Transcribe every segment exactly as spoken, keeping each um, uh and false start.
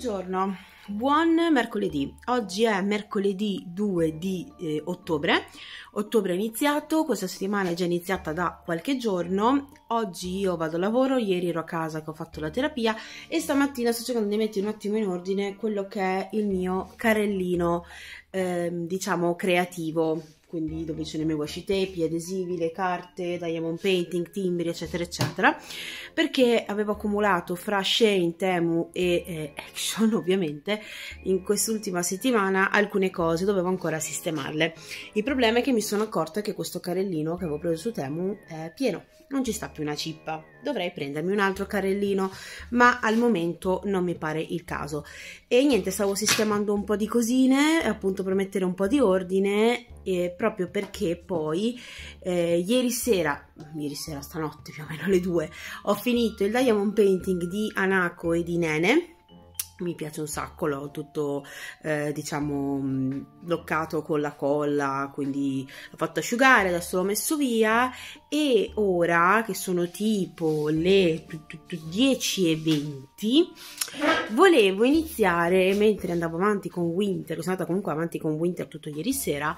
Buongiorno, buon mercoledì. Oggi è mercoledì due di eh, ottobre. Ottobre è iniziato, questa settimana è già iniziata da qualche giorno. Oggi io vado a lavoro, ieri ero a casa che ho fatto la terapia e stamattina sto cercando di mettere un attimo in ordine quello che è il mio carrellino, eh, diciamo, creativo. Quindi dove ce ne mie washi tape, adesivi, le carte, diamond painting, timbri, eccetera, eccetera, perché avevo accumulato fra Shein, Temu e eh, Action, ovviamente, in quest'ultima settimana alcune cose, dovevo ancora sistemarle. Il problema è che mi sono accorta che questo carrellino che avevo preso su Temu è pieno, non ci sta più una cippa, dovrei prendermi un altro carrellino, ma al momento non mi pare il caso. E niente, stavo sistemando un po' di cosine, appunto per mettere un po' di ordine, e proprio perché poi eh, ieri sera, ieri sera stanotte più o meno alle due, ho finito il diamond painting di Anako e di Nene. Mi piace un sacco, l'ho tutto eh, diciamo bloccato con la colla, quindi l'ho fatto asciugare, adesso l'ho messo via e ora che sono tipo le dieci e venti volevo iniziare, mentre andavo avanti con Winter, sono andata comunque avanti con Winter tutto ieri sera,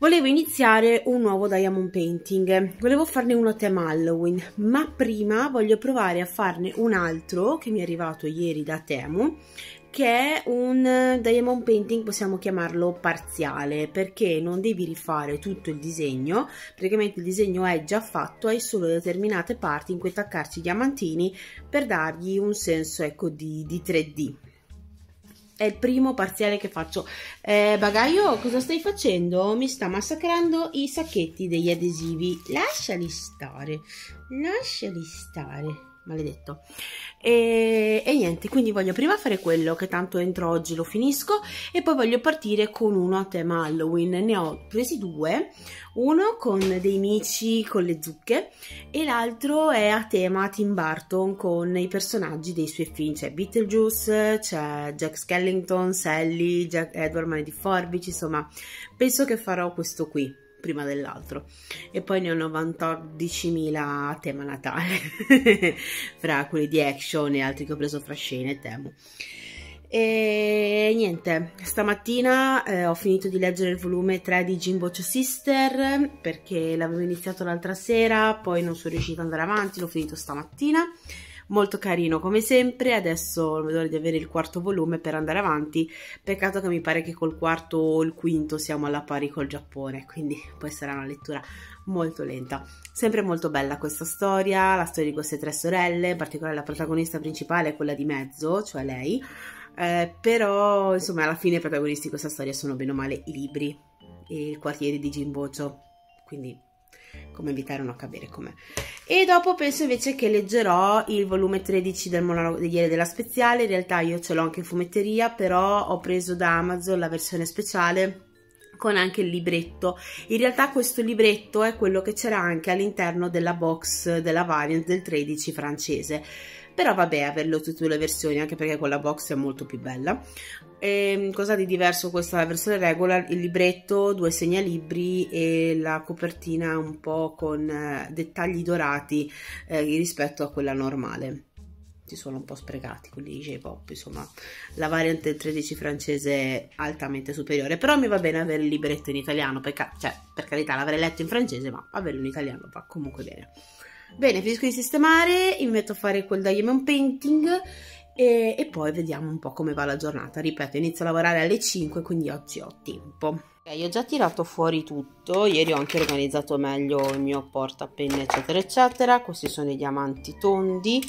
volevo iniziare un nuovo diamond painting, volevo farne uno a tema Halloween, ma prima voglio provare a farne un altro che mi è arrivato ieri da Temu, che è un diamond painting, possiamo chiamarlo parziale, perché non devi rifare tutto il disegno, praticamente il disegno è già fatto, hai solo determinate parti in cui attaccarci i diamantini per dargli un senso, ecco, di, di tre D. È il primo parziale che faccio. Eh, bagaglio, cosa stai facendo? Mi sta massacrando i sacchetti degli adesivi. Lasciali stare, lasciali stare, maledetto. E, e niente, quindi voglio prima fare quello, che tanto entro oggi lo finisco, e poi voglio partire con uno a tema Halloween. Ne ho presi due, uno con dei mici con le zucche e l'altro è a tema Tim Burton con i personaggi dei suoi film, c'è Beetlejuice, c'è Jack Skellington, Sally, Jack Edward Mani di Forbici, insomma penso che farò questo qui prima dell'altro, e poi ne ho novantadicimila a tema Natale fra quelli di Action e altri che ho preso fra Shein e Temu. E niente, stamattina eh, ho finito di leggere il volume tre di Jimbo Sister, perché l'avevo iniziato l'altra sera, poi non sono riuscita ad andare avanti, l'ho finito stamattina. Molto carino come sempre, adesso vedo di avere il quarto volume per andare avanti, peccato che mi pare che col quarto o il quinto siamo alla pari col Giappone, quindi poi sarà una lettura molto lenta. Sempre molto bella questa storia, la storia di queste tre sorelle, in particolare la protagonista principale è quella di mezzo, cioè lei, eh, però insomma alla fine i protagonisti di questa storia sono bene o male i libri e il quartiere di Jimbocho, quindi come evitare non cadere com'è. E dopo penso invece che leggerò il volume tredici del monologo di ieri della Speziale. In realtà io ce l'ho anche in fumetteria, però ho preso da Amazon la versione speciale con anche il libretto. In realtà questo libretto è quello che c'era anche all'interno della box della variant del tredici francese, però vabbè, averlo tutte le versioni, anche perché quella box è molto più bella. E cosa di diverso questa versione regular? Il libretto, due segnalibri e la copertina un po' con dettagli dorati eh, rispetto a quella normale. Ci sono un po' sprecati quelli J-pop, insomma la variant del tredici francese è altamente superiore, però mi va bene avere il libretto in italiano, perché, cioè, per carità, l'avrei letto in francese, ma averlo in italiano va comunque bene. Bene, finisco di sistemare, mi metto a fare quel diamond painting e, e poi vediamo un po' come va la giornata. Ripeto, inizio a lavorare alle cinque, quindi oggi ho tempo. Okay, ho già tirato fuori tutto, ieri ho anche organizzato meglio il mio portapenne, eccetera, eccetera. Questi sono i diamanti tondi,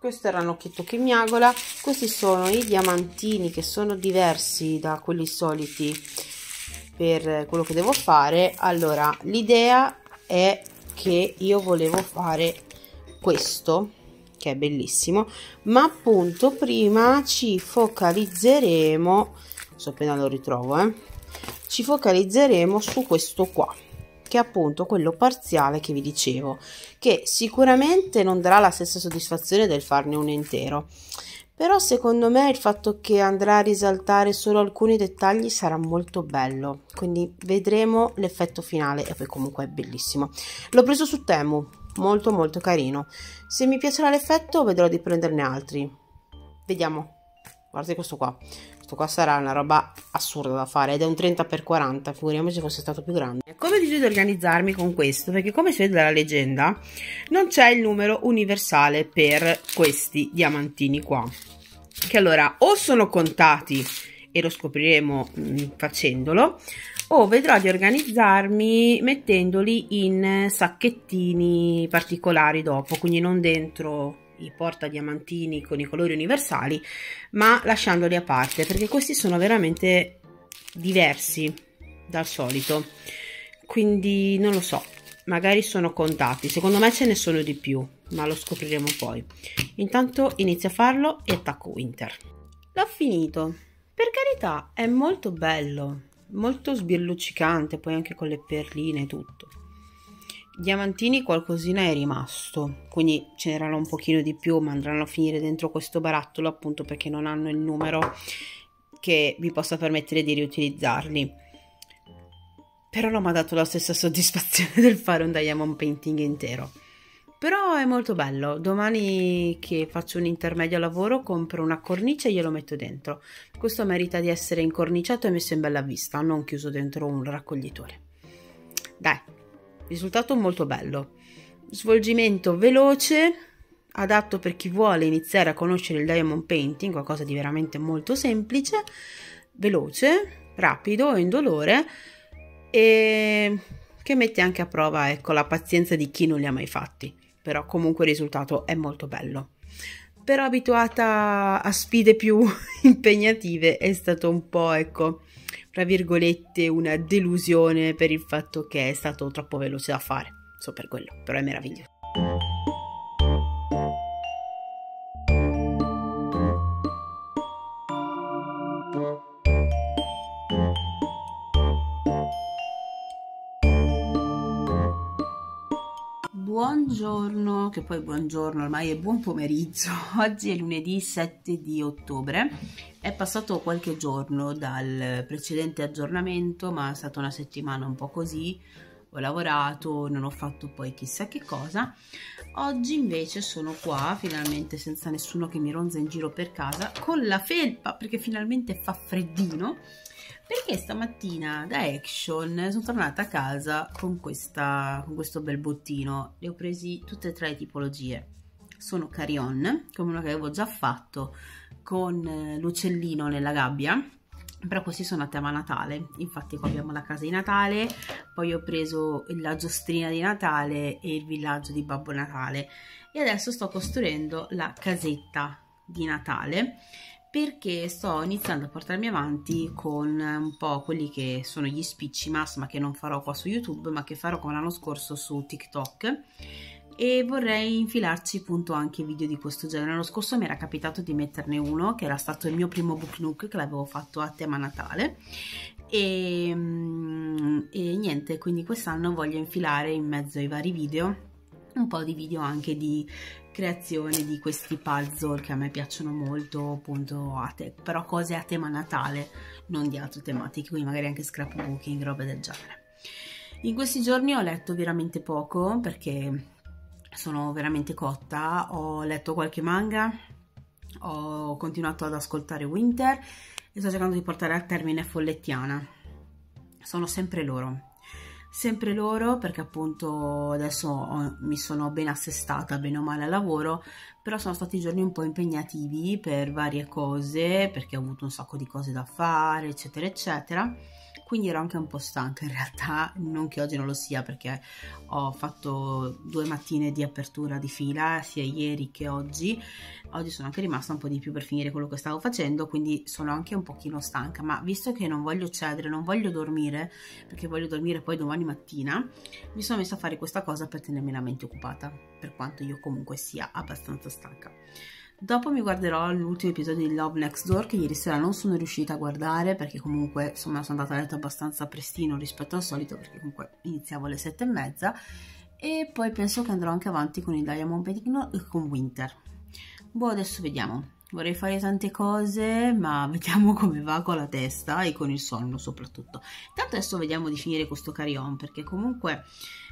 questo è il ranocchietto che miagola, questi sono i diamantini che sono diversi da quelli soliti per quello che devo fare. Allora, l'idea è che io volevo fare questo che è bellissimo, ma appunto prima ci focalizzeremo, sto appena lo ritrovo, eh, ci focalizzeremo su questo qua, che è appunto quello parziale che vi dicevo, che sicuramente non darà la stessa soddisfazione del farne un intero, però secondo me il fatto che andrà a risaltare solo alcuni dettagli sarà molto bello, quindi vedremo l'effetto finale. E poi comunque è bellissimo, l'ho preso su Temu, molto molto carino, se mi piacerà l'effetto vedrò di prenderne altri, vediamo. Guardate questo qua. Questo qua sarà una roba assurda da fare. Ed è un trenta per quaranta. Figuriamoci se fosse stato più grande. Come ho deciso di organizzarmi con questo? Perché come si vede dalla leggenda, non c'è il numero universale per questi diamantini qua. Che allora o sono contati, e lo scopriremo mh, facendolo, o vedrò di organizzarmi mettendoli in sacchettini particolari dopo, quindi non dentro i porta diamantini con i colori universali, ma lasciandoli a parte, perché questi sono veramente diversi dal solito, quindi non lo so, magari sono contati, secondo me ce ne sono di più, ma lo scopriremo poi. Intanto inizio a farlo e attacco Winter. L'ho finito, per carità, è molto bello, molto sbirluccicante, poi anche con le perline e tutto. Diamantini qualcosina è rimasto, quindi ce n'erano un pochino di più, ma andranno a finire dentro questo barattolo, appunto perché non hanno il numero che vi possa permettere di riutilizzarli. Però non mi ha dato la stessa soddisfazione del fare un diamond painting intero. Però è molto bello. Domani che faccio un intermedio lavoro compro una cornice e glielo metto dentro. Questo merita di essere incorniciato e messo in bella vista, non chiuso dentro un raccoglitore. Dai, risultato molto bello. Svolgimento veloce, adatto per chi vuole iniziare a conoscere il diamond painting, qualcosa di veramente molto semplice, veloce, rapido, indolore e che mette anche a prova, ecco, la pazienza di chi non li ha mai fatti. Però comunque il risultato è molto bello. Però abituata a sfide più impegnative è stato un po', ecco, tra virgolette, una delusione per il fatto che è stato troppo veloce da fare. So per quello, però è meraviglioso. Buongiorno, che poi buongiorno ormai è buon pomeriggio. Oggi è lunedì sette di ottobre, è passato qualche giorno dal precedente aggiornamento, ma è stata una settimana un po' così, ho lavorato, non ho fatto poi chissà che cosa. Oggi invece sono qua finalmente senza nessuno che mi ronza in giro per casa, con la felpa perché finalmente fa freddino, perché stamattina da Action sono tornata a casa con, questa, con questo bel bottino. Le ho presi tutte e tre le tipologie, sono carry-on, come uno che avevo già fatto con l'uccellino nella gabbia, però questi sono a tema Natale, infatti qua abbiamo la casa di Natale, poi ho preso la giostrina di Natale e il villaggio di Babbo Natale e adesso sto costruendo la casetta di Natale, perché sto iniziando a portarmi avanti con un po' quelli che sono gli spicci massima, che non farò qua su YouTube ma che farò come l'anno scorso su TikTok, e vorrei infilarci appunto anche video di questo genere. L'anno scorso mi era capitato di metterne uno che era stato il mio primo book nook che l'avevo fatto a tema Natale e, e niente, quindi quest'anno voglio infilare in mezzo ai vari video un po' di video anche di creazione di questi puzzle che a me piacciono molto, appunto a te, però cose a tema Natale, non di altre tematiche, quindi magari anche scrapbooking, robe del genere. In questi giorni ho letto veramente poco perché sono veramente cotta, ho letto qualche manga, ho continuato ad ascoltare Winter e sto cercando di portare a termine Follettiana. Sono sempre loro. Sempre loro, perché appunto adesso ho, mi sono ben assestata bene o male al lavoro, però sono stati giorni un po' impegnativi per varie cose, perché ho avuto un sacco di cose da fare eccetera eccetera, quindi ero anche un po' stanca in realtà, non che oggi non lo sia perché ho fatto due mattine di apertura di fila sia ieri che oggi, oggi sono anche rimasta un po' di più per finire quello che stavo facendo, quindi sono anche un pochino stanca, ma visto che non voglio cedere, non voglio dormire perché voglio dormire poi domani mattina, mi sono messa a fare questa cosa per tenermi la mente occupata, per quanto io comunque sia abbastanza stanca. Dopo mi guarderò l'ultimo episodio di Love Next Door, che ieri sera non sono riuscita a guardare perché comunque insomma sono andata a letto abbastanza prestino rispetto al solito, perché comunque iniziavo alle sette e mezza, e poi penso che andrò anche avanti con il Diamond Painting e con Winter. Boh, adesso vediamo, vorrei fare tante cose ma vediamo come va con la testa e con il sonno soprattutto. Intanto adesso vediamo di finire questo carry-on perché comunque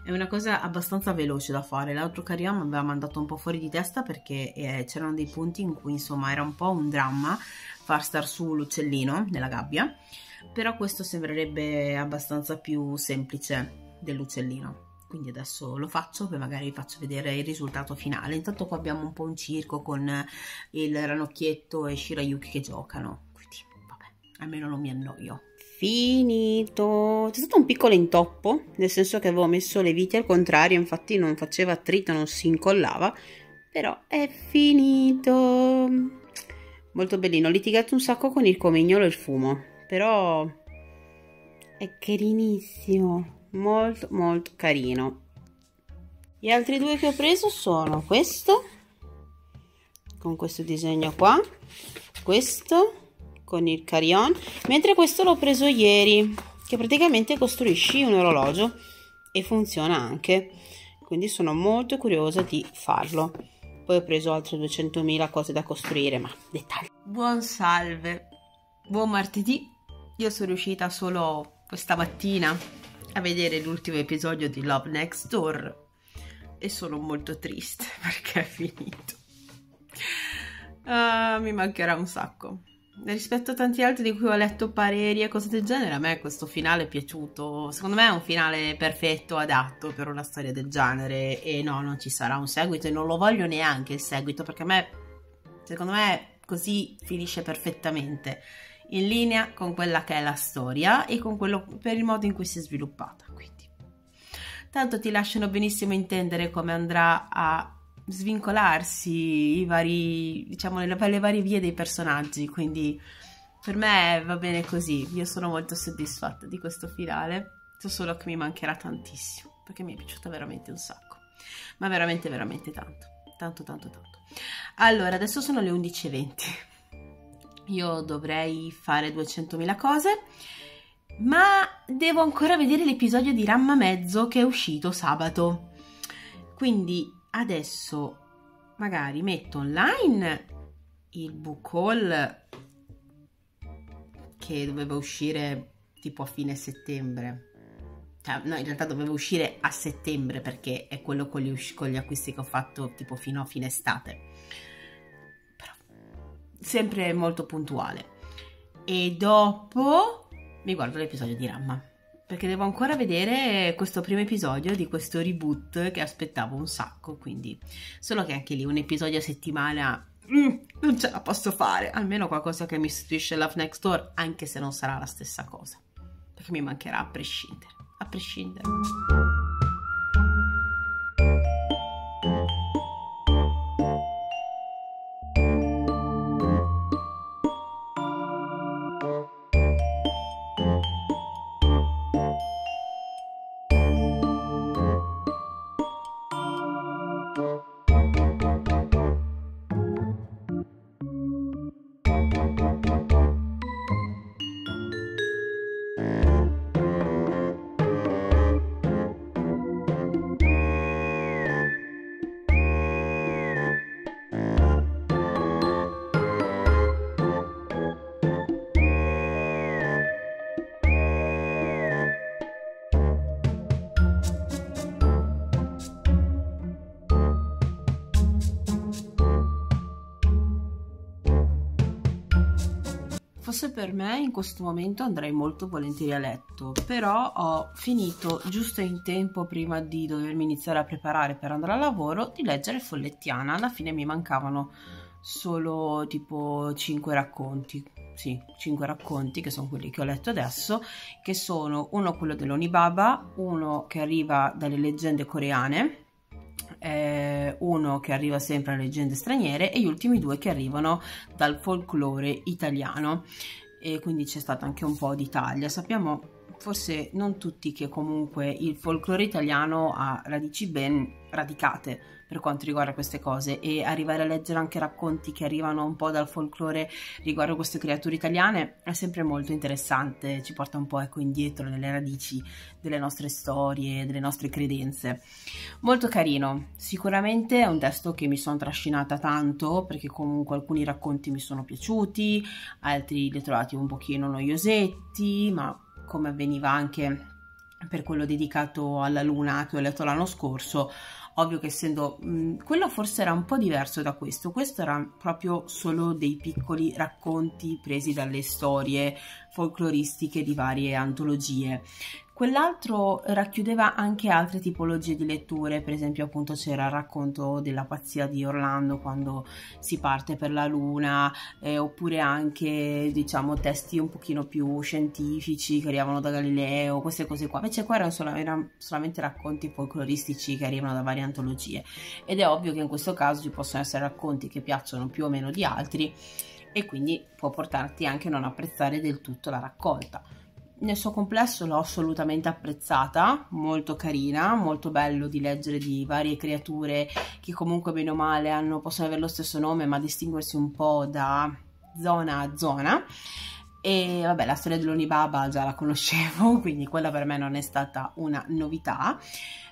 è una cosa abbastanza veloce da fare, l'altro carry-on mi aveva mandato un po' fuori di testa perché eh, c'erano dei punti in cui insomma era un po' un dramma, far star su l'uccellino nella gabbia, però questo sembrerebbe abbastanza più semplice dell'uccellino, quindi adesso lo faccio, poi magari vi faccio vedere il risultato finale. Intanto qua abbiamo un po' un circo con il ranocchietto e Shirayuki che giocano, quindi vabbè, almeno non mi annoio. Finito! C'è stato un piccolo intoppo, nel senso che avevo messo le viti al contrario, infatti non faceva attrito, non si incollava, però è finito! Molto bellino, ho litigato un sacco con il comignolo e il fumo, però è carinissimo! Molto molto carino. Gli altri due che ho preso sono questo con questo disegno qua, questo con il carillon, mentre questo l'ho preso ieri, che praticamente costruisci un orologio e funziona anche, quindi sono molto curiosa di farlo. Poi ho preso altre duecentomila cose da costruire, ma dettagli. Buon salve, buon martedì. Io sono riuscita solo questa mattina a vedere l'ultimo episodio di Love Next Door e sono molto triste perché è finito. Uh, mi mancherà un sacco. Rispetto a tanti altri di cui ho letto pareri e cose del genere, a me questo finale è piaciuto. Secondo me è un finale perfetto, adatto per una storia del genere, e no, non ci sarà un seguito e non lo voglio neanche il seguito, perché a me, secondo me, così finisce perfettamente, in linea con quella che è la storia e con quello, per il modo in cui si è sviluppata. Quindi tanto ti lasciano benissimo intendere come andrà a svincolarsi i vari, diciamo, le, le varie vie dei personaggi, quindi per me va bene così. Io sono molto soddisfatta di questo finale, so solo che mi mancherà tantissimo, perché mi è piaciuta veramente un sacco, ma veramente veramente tanto tanto tanto tanto. Allora, adesso sono le undici e venti, io dovrei fare duecentomila cose, ma devo ancora vedere l'episodio di Ramma Mezzo che è uscito sabato, quindi adesso magari metto online il book haul che doveva uscire tipo a fine settembre, cioè, no, in realtà doveva uscire a settembre perché è quello con gli, con gli acquisti che ho fatto tipo fino a fine estate, sempre molto puntuale, e dopo mi guardo l'episodio di Ramma, perché devo ancora vedere questo primo episodio di questo reboot che aspettavo un sacco, quindi solo che anche lì un episodio a settimana mm, non ce la posso fare, almeno qualcosa che mi sostituisce Love Next Door, anche se non sarà la stessa cosa, perché mi mancherà a prescindere, a prescindere. Per me in questo momento andrei molto volentieri a letto, però ho finito giusto in tempo prima di dovermi iniziare a preparare per andare al lavoro di leggere Follettiana. Alla fine mi mancavano solo tipo cinque racconti, sì, cinque racconti che sono quelli che ho letto adesso, che sono uno quello dell'Onibaba, uno che arriva dalle leggende coreane, Eh, uno che arriva sempre alle leggende straniere e gli ultimi due che arrivano dal folklore italiano, e quindi c'è stato anche un po' d'Italia. Sappiamo forse non tutti che comunque il folklore italiano ha radici ben radicate per quanto riguarda queste cose, e arrivare a leggere anche racconti che arrivano un po' dal folklore riguardo queste creature italiane è sempre molto interessante, ci porta un po', ecco, indietro nelle radici delle nostre storie, delle nostre credenze. Molto carino, sicuramente è un testo che mi sono trascinata tanto, perché comunque alcuni racconti mi sono piaciuti, altri li ho trovati un pochino noiosetti, ma come avveniva anche per quello dedicato alla luna che ho letto l'anno scorso, ovvio che essendo mh, quello forse era un po' diverso da questo, questo era proprio solo dei piccoli racconti presi dalle storie folcloristiche di varie antologie. Quell'altro racchiudeva anche altre tipologie di letture, per esempio appunto c'era il racconto della pazzia di Orlando quando si parte per la luna, eh, oppure anche diciamo testi un pochino più scientifici che arrivavano da Galileo, queste cose qua. Invece qua erano, sol erano solamente racconti folcloristici che arrivano da varie antologie, ed è ovvio che in questo caso ci possono essere racconti che piacciono più o meno di altri e quindi può portarti anche a non apprezzare del tutto la raccolta. Nel suo complesso l'ho assolutamente apprezzata, molto carina, molto bello di leggere di varie creature che comunque bene o male hanno, possono avere lo stesso nome ma distinguersi un po' da zona a zona. E vabbè, la storia dell'Onibaba già la conoscevo, quindi quella per me non è stata una novità,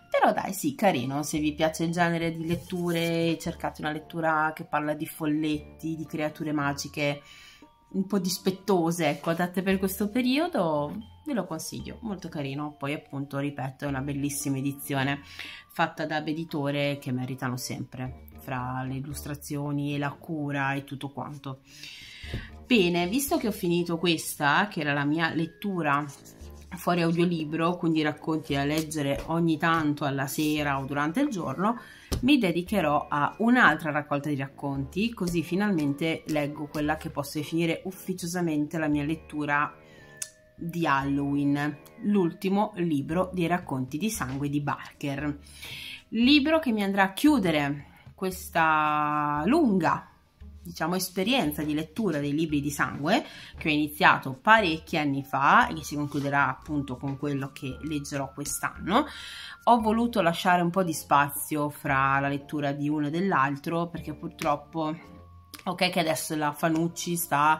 però dai, sì, carino. Se vi piace il genere di letture, cercate una lettura che parla di folletti, di creature magiche un po' dispettose, ecco, adatte per questo periodo, ve lo consiglio, molto carino. Poi appunto, ripeto, è una bellissima edizione fatta da Editore, che meritano sempre, fra le illustrazioni e la cura e tutto quanto. Bene, visto che ho finito questa, che era la mia lettura fuori audiolibro, quindi racconti da leggere ogni tanto alla sera o durante il giorno, mi dedicherò a un'altra raccolta di racconti, così finalmente leggo quella che posso definire ufficiosamente la mia lettura di Halloween, l'ultimo libro dei racconti di sangue di Barker, libro che mi andrà a chiudere questa lunga, diciamo, esperienza di lettura dei libri di sangue che ho iniziato parecchi anni fa e che si concluderà appunto con quello che leggerò quest'anno. Ho voluto lasciare un po' di spazio fra la lettura di uno e dell'altro, perché purtroppo, ok che adesso la Fanucci sta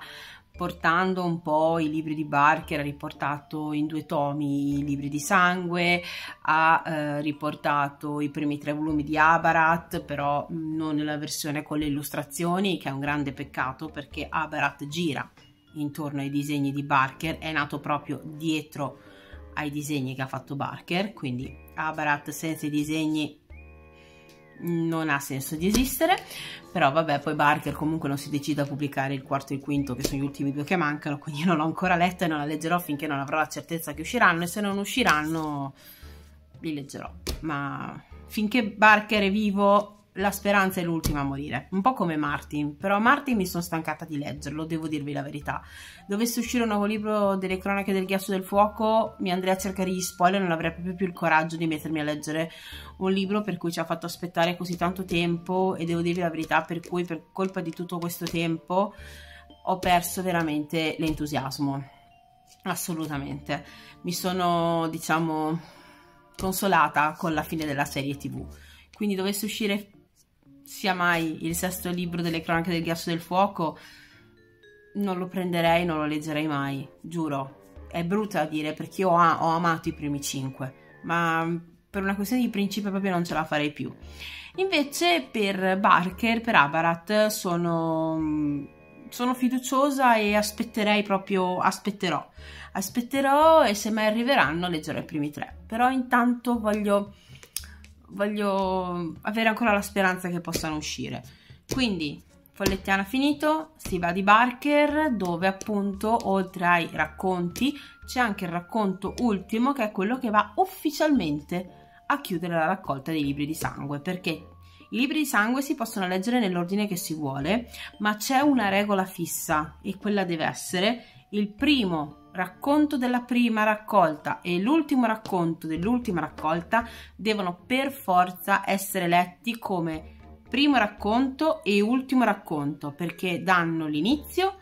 portando un po' i libri di Barker, ha riportato in due tomi i libri di sangue, ha eh, riportato i primi tre volumi di Abarat, però non nella versione con le illustrazioni, che è un grande peccato perché Abarat gira intorno ai disegni di Barker, è nato proprio dietro ai disegni che ha fatto Barker, quindi Abarat senza i disegni non ha senso di esistere. Però vabbè, poi Barker comunque non si decide a pubblicare il quarto e il quinto, che sono gli ultimi due che mancano, quindi io non l'ho ancora letta e non la leggerò finché non avrò la certezza che usciranno, e se non usciranno li leggerò, ma finché Barker è vivo la speranza è l'ultima a morire, un po' come Martin. Però Martin mi sono stancata di leggerlo, devo dirvi la verità. Dovesse uscire un nuovo libro delle Cronache del Ghiaccio del Fuoco, mi andrei a cercare gli spoiler, non avrei proprio più il coraggio di mettermi a leggere un libro per cui ci ha fatto aspettare così tanto tempo, e devo dirvi la verità, per cui per colpa di tutto questo tempo ho perso veramente l'entusiasmo, assolutamente. Mi sono, diciamo, consolata con la fine della serie tv, quindi dovesse uscire sia mai il sesto libro delle Cronache del Ghiaccio del Fuoco, non lo prenderei, non lo leggerei mai, giuro. È brutto da dire perché io ho, ho amato i primi cinque, ma per una questione di principio proprio non ce la farei più. Invece per Barker, per Abarat, sono, sono fiduciosa e aspetterei proprio, aspetterò. Aspetterò, e se mai arriveranno leggerò i primi tre. Però intanto voglio... voglio avere ancora la speranza che possano uscire. Quindi Follettiana finito, si va di Barker, dove appunto oltre ai racconti c'è anche il racconto ultimo, che è quello che va ufficialmente a chiudere la raccolta dei libri di sangue, perché i libri di sangue si possono leggere nell'ordine che si vuole, ma c'è una regola fissa, e quella deve essere il primo racconto della prima raccolta e l'ultimo racconto dell'ultima raccolta devono per forza essere letti come primo racconto e ultimo racconto, perché danno l'inizio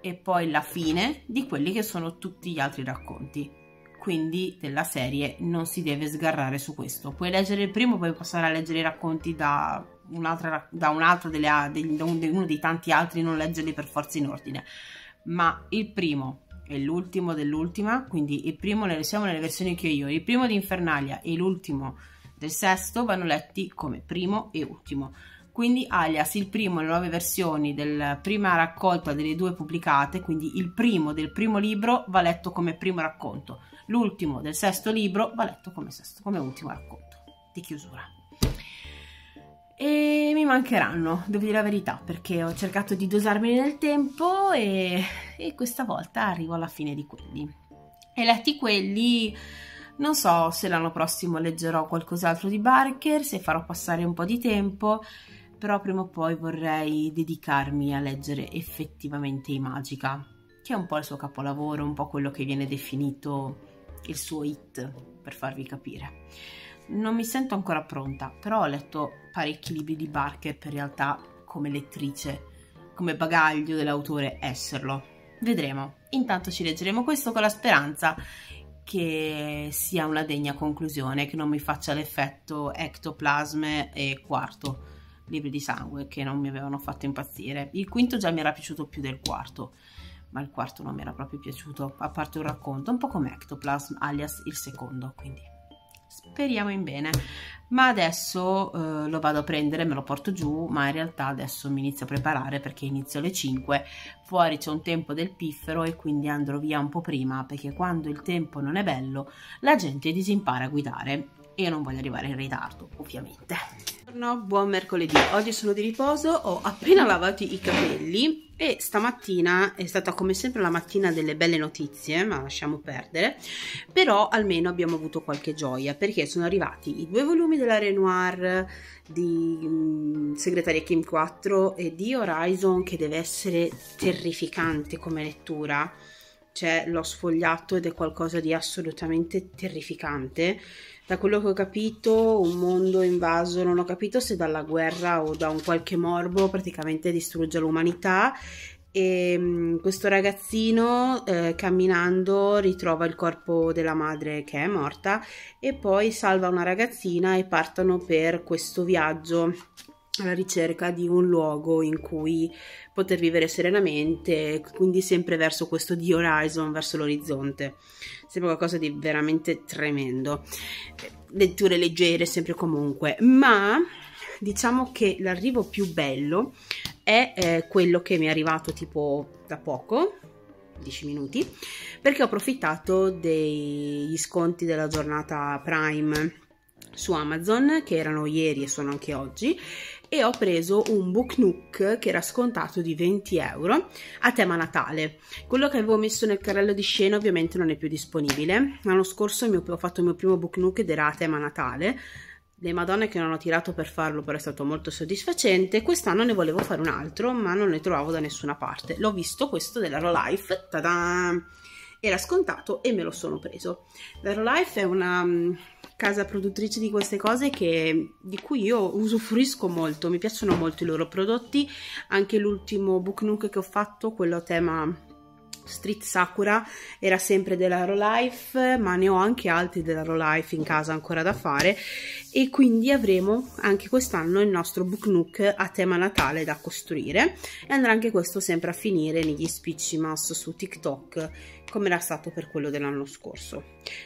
e poi la fine di quelli che sono tutti gli altri racconti. Quindi della serie non si deve sgarrare su questo. Puoi leggere il primo, puoi passare a leggere i racconti da un altro, da un altro delle, da uno dei tanti altri, non leggerli per forza in ordine, ma il primo e l'ultimo dell'ultima, quindi il primo ne siamo nelle versioni che ho io, il primo di Infernalia e l'ultimo del sesto vanno letti come primo e ultimo, quindi alias il primo nelle nuove versioni della prima raccolta delle due pubblicate, quindi il primo del primo libro va letto come primo racconto, l'ultimo del sesto libro va letto come, sesto, come ultimo racconto di chiusura. e mi mancheranno, devo dire la verità, perché ho cercato di dosarmeli nel tempo e, e questa volta arrivo alla fine di quelli. E letti quelli, non so se l'anno prossimo leggerò qualcos'altro di Barker, se farò passare un po' di tempo, però prima o poi vorrei dedicarmi a leggere effettivamente i Magica, che è un po' il suo capolavoro, un po' quello che viene definito il suo hit, per farvi capire. Non mi sento ancora pronta, però ho letto parecchi libri di Barker per realtà come lettrice, come bagaglio dell'autore esserlo. Vedremo, intanto ci leggeremo questo con la speranza che sia una degna conclusione, che non mi faccia l'effetto ectoplasme e quarto libri di sangue che non mi avevano fatto impazzire. Il quinto già mi era piaciuto più del quarto, ma il quarto non mi era proprio piaciuto, a parte un racconto un po' come Ectoplasm alias il secondo, quindi speriamo in bene. Ma adesso eh, lo vado a prendere, me lo porto giù, ma in realtà adesso mi inizio a preparare perché inizio alle cinque, fuori c'è un tempo del piffero e quindi andrò via un po' prima, perché quando il tempo non è bello la gente disimpara a guidare e io non voglio arrivare in ritardo, ovviamente. No, buon mercoledì, oggi sono di riposo, ho appena lavato i capelli e stamattina è stata come sempre la mattina delle belle notizie, ma lasciamo perdere, però almeno abbiamo avuto qualche gioia perché sono arrivati i due volumi della Renoir di mh, Segretaria Kim quattro e di Horizon, che deve essere terrificante come lettura, cioè l'ho sfogliato ed è qualcosa di assolutamente terrificante. Da quello che ho capito, un mondo invaso, non ho capito se dalla guerra o da un qualche morbo, praticamente distrugge l'umanità e mh, questo ragazzino eh, camminando ritrova il corpo della madre che è morta e poi salva una ragazzina e partono per questo viaggio alla ricerca di un luogo in cui poter vivere serenamente, quindi sempre verso questo The Horizon, verso l'orizzonte. Sembra qualcosa di veramente tremendo, letture leggere sempre comunque, ma diciamo che l'arrivo più bello è eh, quello che mi è arrivato tipo da poco, dieci minuti, perché ho approfittato degli sconti della giornata Prime su Amazon, che erano ieri e sono anche oggi, e ho preso un Book Nook che era scontato di venti euro a tema Natale. Quello che avevo messo nel carrello di scena ovviamente non è più disponibile. L'anno scorso mio, ho fatto il mio primo Book Nook ed era a tema Natale, le madonne che non ho tirato per farlo, però è stato molto soddisfacente. Quest'anno ne volevo fare un altro ma non ne trovavo da nessuna parte, l'ho visto questo della Rolife, ta-da! Era scontato e me lo sono preso. La Rolife è una um, casa produttrice di queste cose che, di cui io usufruisco molto, mi piacciono molto i loro prodotti. Anche l'ultimo Book Nook che ho fatto, quello a tema Street Sakura, era sempre della Rolife, ma ne ho anche altri della Rolife in casa ancora da fare e quindi avremo anche quest'anno il nostro Book Nook a tema Natale da costruire e andrà anche questo sempre a finire negli spiccimas su TikTok, come era stato per quello dell'anno scorso.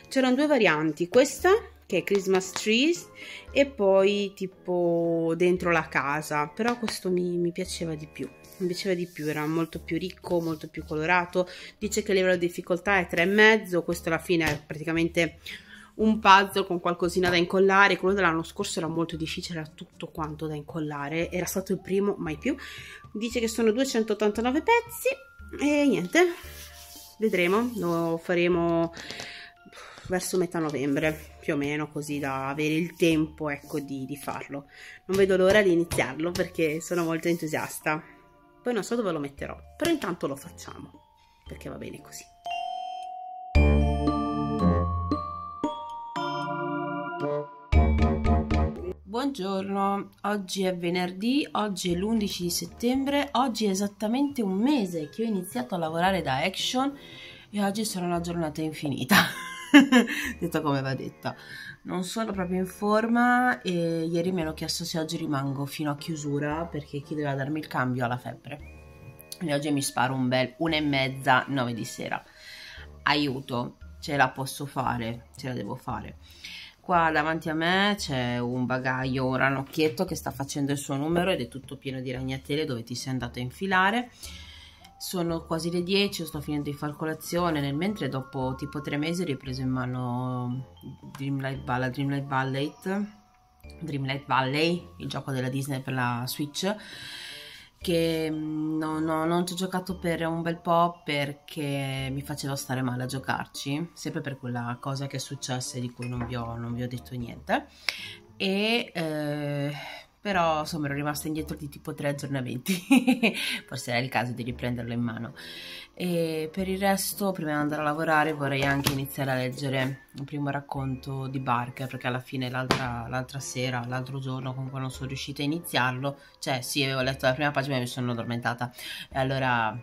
C'erano due varianti, questa che è Christmas Trees e poi tipo dentro la casa, però questo mi, mi piaceva di più. Mi piaceva di più, era molto più ricco, molto più colorato. Dice che il livello di difficoltà è tre e mezzo, questo alla fine è praticamente un puzzle con qualcosina da incollare. Quello dell'anno scorso era molto difficile, era tutto quanto da incollare, era stato il primo, mai più. Dice che sono duecentottantanove pezzi e niente, vedremo, lo faremo verso metà novembre più o meno, così da avere il tempo, ecco, di, di farlo. Non vedo l'ora di iniziarlo perché sono molto entusiasta. Poi non so dove lo metterò, però intanto lo facciamo, perché va bene così. Buongiorno, oggi è venerdì, oggi è l'undici di settembre, oggi è esattamente un mese che ho iniziato a lavorare da Action e oggi sarà una giornata infinita. Detto come va detta, non sono proprio in forma e ieri mi hanno chiesto se oggi rimango fino a chiusura perché chi doveva darmi il cambio ha la febbre e oggi mi sparo un bel una e mezza, nove di sera, aiuto, ce la posso fare, ce la devo fare. Qua davanti a me c'è un bagaglio, un ranocchietto che sta facendo il suo numero ed è tutto pieno di ragnatele dove ti sei andato a infilare. Sono quasi le dieci, sto finendo di far colazione, nel mentre dopo tipo tre mesi ho ripreso in mano Dreamlight Valley, Dreamlight Valley Dreamlight Valley, il gioco della Disney per la Switch, che no, no, non ci ho giocato per un bel po' perché mi faceva stare male a giocarci, sempre per quella cosa che è successa e di cui non vi ho, non vi ho detto niente. E eh, però insomma ero rimasta indietro di tipo tre aggiornamenti forse era il caso di riprenderlo in mano. E per il resto, prima di andare a lavorare, vorrei anche iniziare a leggere il primo racconto di Barker, perché alla fine l'altra sera, l'altro giorno comunque non sono riuscita a iniziarlo, cioè sì, avevo letto la prima pagina e mi sono addormentata, e allora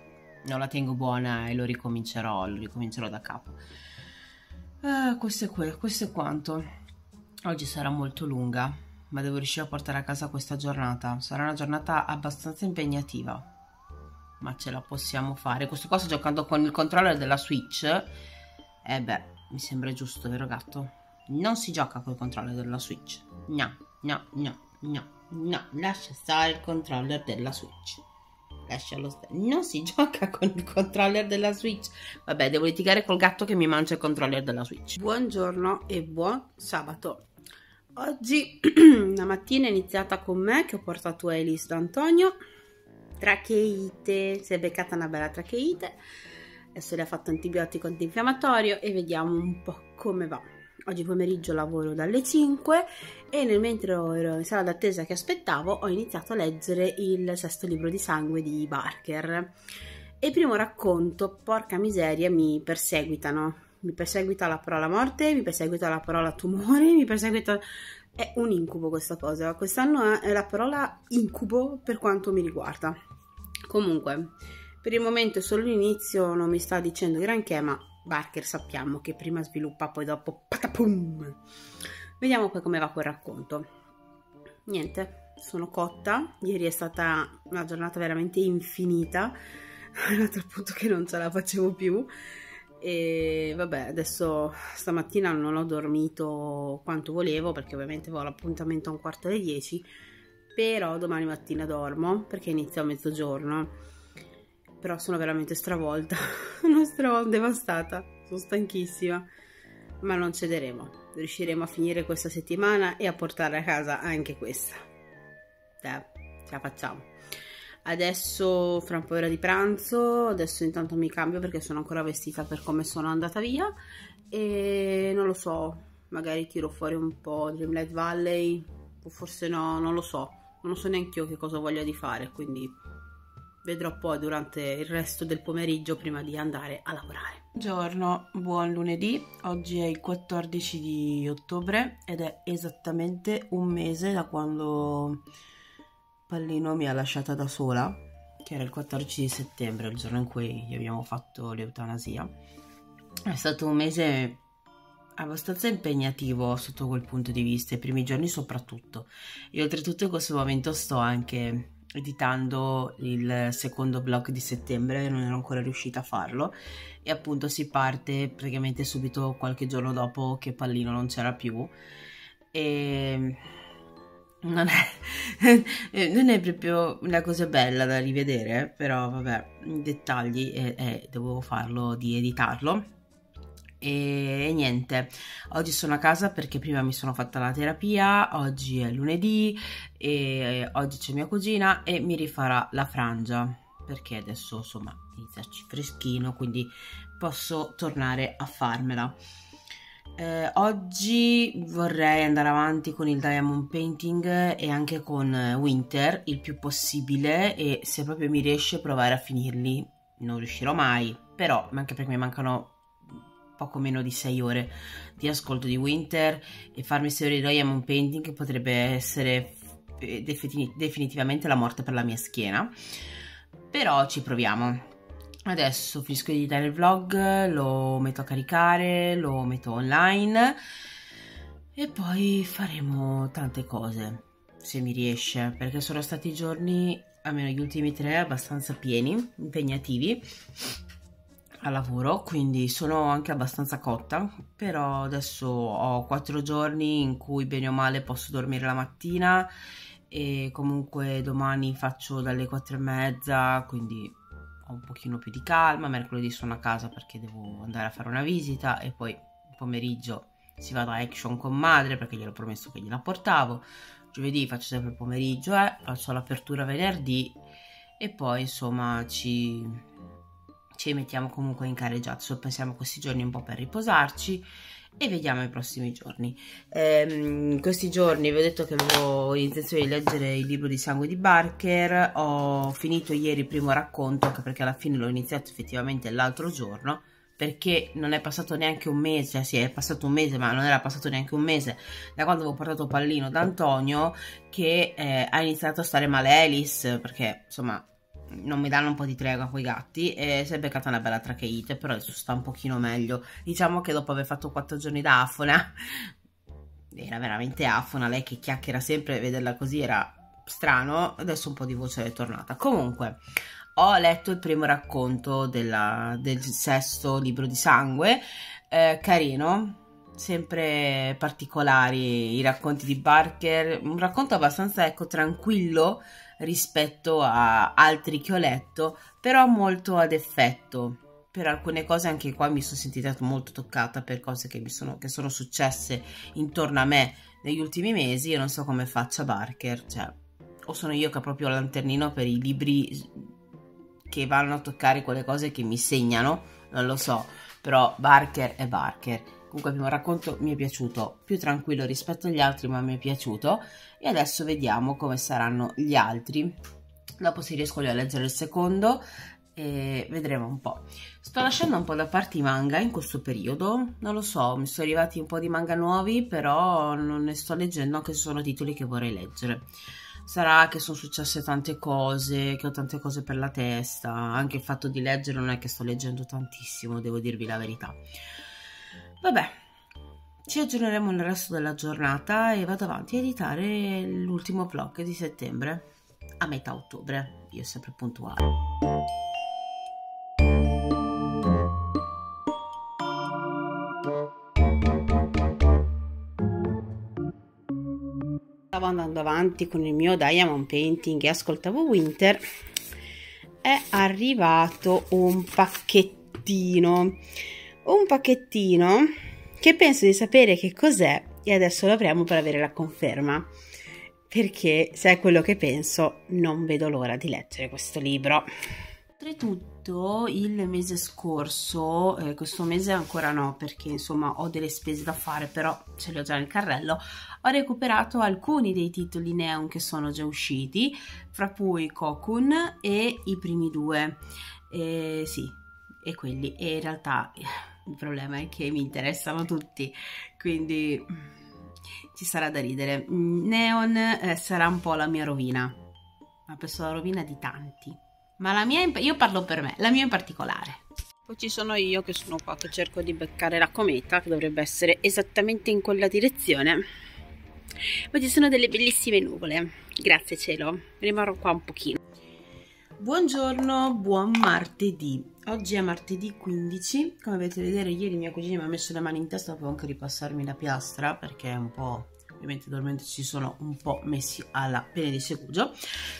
non la tengo buona e lo ricomincerò, lo ricomincerò da capo. Eh, questo è que- questo è quanto. Oggi sarà molto lunga, ma devo riuscire a portare a casa questa giornata. Sarà una giornata abbastanza impegnativa, ma ce la possiamo fare. Questo qua sto giocando con il controller della Switch. Eh beh, mi sembra giusto, vero gatto? Non si gioca col controller della Switch. No, no, no, no, no. Lascia stare il controller della Switch. Lascialo stare. Non si gioca con il controller della Switch. Vabbè, devo litigare col gatto che mi mangia il controller della Switch. Buongiorno e buon sabato. Oggi la mattina è iniziata con me che ho portato Elis da Antonio, tracheite, si è beccata una bella tracheite, adesso le ha fatto antibiotico antinfiammatorio e vediamo un po' come va. Oggi pomeriggio lavoro dalle cinque e nel mentre ero in sala d'attesa che aspettavo ho iniziato a leggere il sesto libro di sangue di Barker e il primo racconto, porca miseria, mi perseguitano. Mi perseguita la parola morte, mi perseguita la parola tumore, mi perseguita... È un incubo questa cosa. Quest'anno è la parola incubo per quanto mi riguarda. Comunque, per il momento è solo l'inizio, non mi sta dicendo granché, ma Barker sappiamo che prima sviluppa, poi dopo patapum! Vediamo poi come va quel racconto. Niente, sono cotta. Ieri è stata una giornata veramente infinita, all'altro punto che non ce la facevo più. E vabbè, adesso stamattina non ho dormito quanto volevo perché ovviamente avevo l'appuntamento a un quarto alle dieci, però domani mattina dormo perché inizio a mezzogiorno, però sono veramente stravolta, sono stravolta, devastata, sono stanchissima, ma non cederemo, riusciremo a finire questa settimana e a portare a casa anche questa. Dai, ce la facciamo. Adesso fra un po' ora di pranzo, adesso intanto mi cambio perché sono ancora vestita per come sono andata via e non lo so, magari tiro fuori un po' Dreamlight Valley o forse no, non lo so, non so neanche io che cosa voglia di fare, quindi vedrò poi durante il resto del pomeriggio prima di andare a lavorare. Buongiorno, buon lunedì, oggi è il quattordici di ottobre ed è esattamente un mese da quando... Pallino mi ha lasciata da sola, che era il quattordici di settembre, il giorno in cui gli abbiamo fatto l'eutanasia. È stato un mese abbastanza impegnativo sotto quel punto di vista, i primi giorni soprattutto. E oltretutto in questo momento sto anche editando il secondo blog di settembre, non ero ancora riuscita a farlo. E appunto si parte praticamente subito qualche giorno dopo che Pallino non c'era più. E... Non è, non è proprio una cosa bella da rivedere, però vabbè, dettagli e, e dovevo farlo di editarlo e, e niente, oggi sono a casa perché prima mi sono fatta la terapia, oggi è lunedì e oggi c'è mia cugina e mi rifarà la frangia perché adesso insomma iniziaci freschino, quindi posso tornare a farmela. Eh, oggi vorrei andare avanti con il diamond painting e anche con Winter il più possibile e se proprio mi riesce provare a finirli, non riuscirò mai, però anche perché mi mancano poco meno di sei ore di ascolto di Winter e farmi sei ore di diamond painting potrebbe essere defini- definitivamente la morte per la mia schiena, però ci proviamo. Adesso finisco di editare il vlog, lo metto a caricare, lo metto online e poi faremo tante cose, se mi riesce, perché sono stati giorni, almeno gli ultimi tre, abbastanza pieni, impegnativi al lavoro, quindi sono anche abbastanza cotta, però adesso ho quattro giorni in cui bene o male posso dormire la mattina e comunque domani faccio dalle quattro e mezza, quindi... un pochino più di calma, mercoledì sono a casa perché devo andare a fare una visita e poi pomeriggio si va da Action con madre perché gliel'ho promesso che gliela portavo. Giovedì faccio sempre il pomeriggio, eh, faccio l'apertura venerdì e poi insomma ci, ci mettiamo comunque in careggiata. Pensiamo questi giorni un po' per riposarci e vediamo i prossimi giorni. Ehm, questi giorni vi ho detto che avevo intenzione di leggere il libro di sangue di Barker. Ho finito ieri il primo racconto, anche perché alla fine l'ho iniziato effettivamente l'altro giorno, perché non è passato neanche un mese, cioè sì, è passato un mese, ma non era passato neanche un mese da quando avevo portato Pallino da Antonio, che eh, ha iniziato a stare male Alice, perché insomma non mi danno un po' di tregua coi gatti, e si è beccata una bella tracheite, però adesso sta un pochino meglio. Diciamo che dopo aver fatto quattro giorni da afona, era veramente afona, lei che chiacchiera sempre, vederla così era strano, adesso un po' di voce è tornata. Comunque ho letto il primo racconto della, del sesto libro di sangue, eh, carino, sempre particolari i racconti di Barker, un racconto abbastanza, ecco, tranquillo rispetto a altri che ho letto, però molto ad effetto. Per alcune cose anche qua mi sono sentita molto toccata per cose che, mi sono, che sono successe intorno a me negli ultimi mesi. Io non so come faccia Barker, cioè, o sono io che ho proprio lanternino per i libri che vanno a toccare quelle cose che mi segnano, non lo so, però Barker è Barker. Comunque il primo racconto mi è piaciuto, più tranquillo rispetto agli altri, ma mi è piaciuto, e adesso vediamo come saranno gli altri. Dopo, se riesco a leggere il secondo, e vedremo un po'. Sto lasciando un po' da parte i manga in questo periodo, non lo so, mi sono arrivati un po' di manga nuovi, però non ne sto leggendo, anche se sono titoli che vorrei leggere. Sarà che sono successe tante cose, che ho tante cose per la testa, anche il fatto di leggere non è che sto leggendo tantissimo, devo dirvi la verità. Vabbè, ci aggiorneremo nel resto della giornata e vado avanti a editare l'ultimo vlog di settembre, a metà ottobre, io sempre puntuale. Stavo andando avanti con il mio diamond painting e ascoltavo Winter. È arrivato un pacchettino, un pacchettino che penso di sapere che cos'è e adesso lo apriamo per avere la conferma, perché se è quello che penso non vedo l'ora di leggere questo libro. Oltretutto il mese scorso, eh, questo mese ancora no perché insomma ho delle spese da fare, però ce le ho già nel carrello, ho recuperato alcuni dei titoli neon che sono già usciti, fra cui Cocoon e i primi due, eh, sì, e quelli, e in realtà il problema è che mi interessano tutti, quindi ci sarà da ridere. Neon eh, sarà un po' la mia rovina, ma penso la rovina di tanti, ma la mia, io parlo per me, la mia in particolare. Poi ci sono io che sono qua che cerco di beccare la cometa, che dovrebbe essere esattamente in quella direzione. Poi ci sono delle bellissime nuvole, grazie cielo, rimarrò qua un pochino. Buongiorno, buon martedì. Oggi è martedì quindici, come potete vedere ieri mia cugina mi ha messo le mani in testa, dovevo anche ripassarmi la piastra perché è un po'... Ovviamente dormendo ci sono un po' messi alla pena di segugio.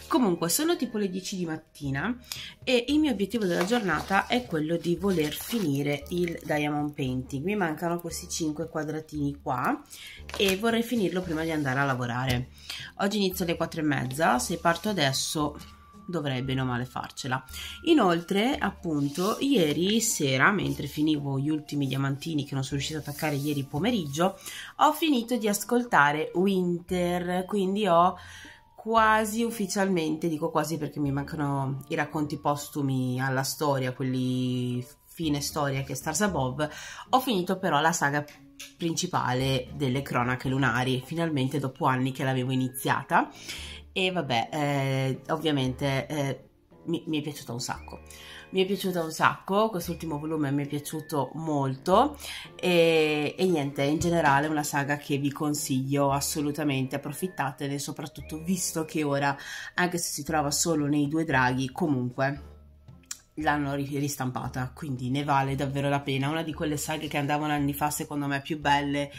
Comunque sono tipo le dieci di mattina e il mio obiettivo della giornata è quello di voler finire il diamond painting. Mi mancano questi cinque quadratini qua e vorrei finirlo prima di andare a lavorare. Oggi inizio alle quattro e mezza, se parto adesso dovrei bene o male farcela. Inoltre, appunto, ieri sera, mentre finivo gli ultimi diamantini che non sono riuscita ad attaccare ieri pomeriggio, ho finito di ascoltare Winter, quindi ho quasi ufficialmente, dico quasi perché mi mancano i racconti postumi alla storia, quelli fine storia che è Stars Above, ho finito però la saga principale delle cronache lunari, finalmente dopo anni che l'avevo iniziata. E vabbè, eh, ovviamente eh, mi, mi è piaciuta un sacco, mi è piaciuta un sacco, quest'ultimo volume mi è piaciuto molto e, e niente, in generale è una saga che vi consiglio assolutamente, approfittatene, soprattutto visto che ora, anche se si trova solo nei due draghi, comunque l'hanno ristampata, quindi ne vale davvero la pena. Una di quelle saghe che andavano anni fa, secondo me, più belle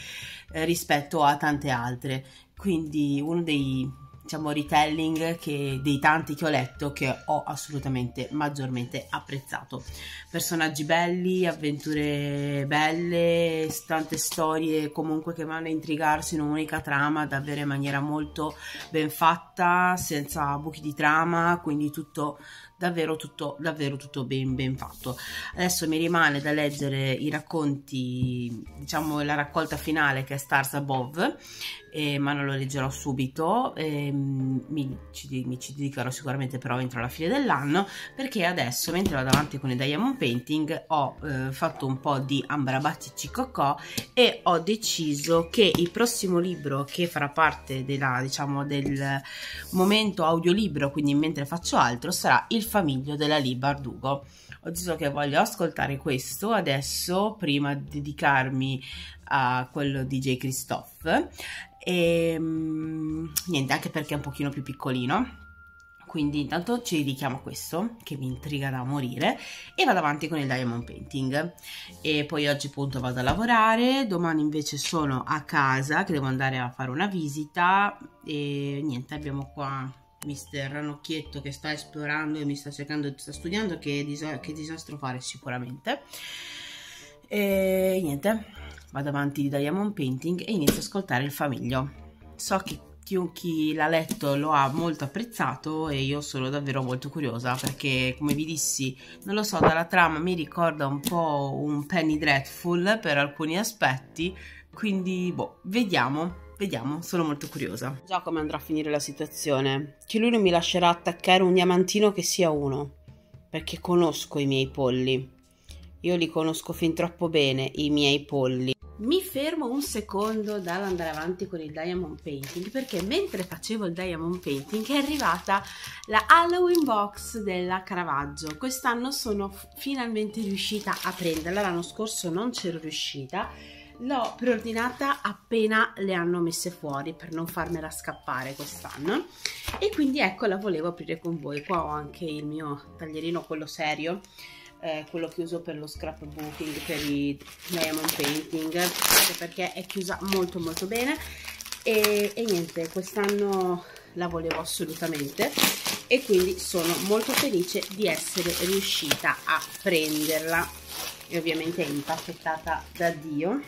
eh, rispetto a tante altre, quindi uno dei... diciamo, retelling che, dei tanti che ho letto, che ho assolutamente maggiormente apprezzato. Personaggi belli, avventure belle, tante storie comunque che vanno a intrigarsi in un'unica trama, davvero in maniera molto ben fatta, senza buchi di trama, quindi tutto davvero tutto davvero tutto ben ben fatto. Adesso mi rimane da leggere i racconti, diciamo la raccolta finale, che è Stars Above, eh, ma non lo leggerò subito, eh, mi, ci, mi ci dedicherò sicuramente però entro la fine dell'anno, perché adesso mentre vado avanti con i Diamond Painting ho eh, fatto un po' di ambarabatti cicocò e ho deciso che il prossimo libro che farà parte della, diciamo, del momento audiolibro, quindi mentre faccio altro, sarà il Famiglio della Lì Bardugo. Ho deciso che voglio ascoltare questo adesso prima di dedicarmi a quello di J. Christophe, e niente, anche perché è un pochino più piccolino, quindi intanto ci dedichiamo a questo che mi intriga da morire e vado avanti con il Diamond Painting. E poi oggi appunto vado a lavorare, domani invece sono a casa che devo andare a fare una visita, e niente, abbiamo qua mister Ranocchietto che sta esplorando e mi sta cercando, sta studiando che, disa che disastro fare sicuramente. E niente, vado avanti di Diamond Painting e inizio ad ascoltare Il Famiglio. So che chi l'ha letto lo ha molto apprezzato e io sono davvero molto curiosa, perché come vi dissi, non lo so, dalla trama mi ricorda un po' un Penny Dreadful per alcuni aspetti, quindi boh, vediamo. Vediamo, sono molto curiosa. Già come andrà a finire la situazione. Che lui non mi lascerà attaccare un diamantino che sia uno. Perché conosco i miei polli. Io li conosco fin troppo bene, i miei polli. Mi fermo un secondo dall'andare avanti con il Diamond Painting, perché mentre facevo il Diamond Painting è arrivata la Halloween Box della Caravaggio. Quest'anno sono finalmente riuscita a prenderla, l'anno scorso non c'ero riuscita. L'ho preordinata appena le hanno messe fuori per non farmela scappare quest'anno, e quindi ecco, la volevo aprire con voi. Qua ho anche il mio taglierino, quello serio, eh, quello che uso per lo scrapbooking, per i diamond painting, anche perché è chiusa molto molto bene, e, e niente, quest'anno la volevo assolutamente e quindi sono molto felice di essere riuscita a prenderla. E ovviamente è impacchettata da Dio,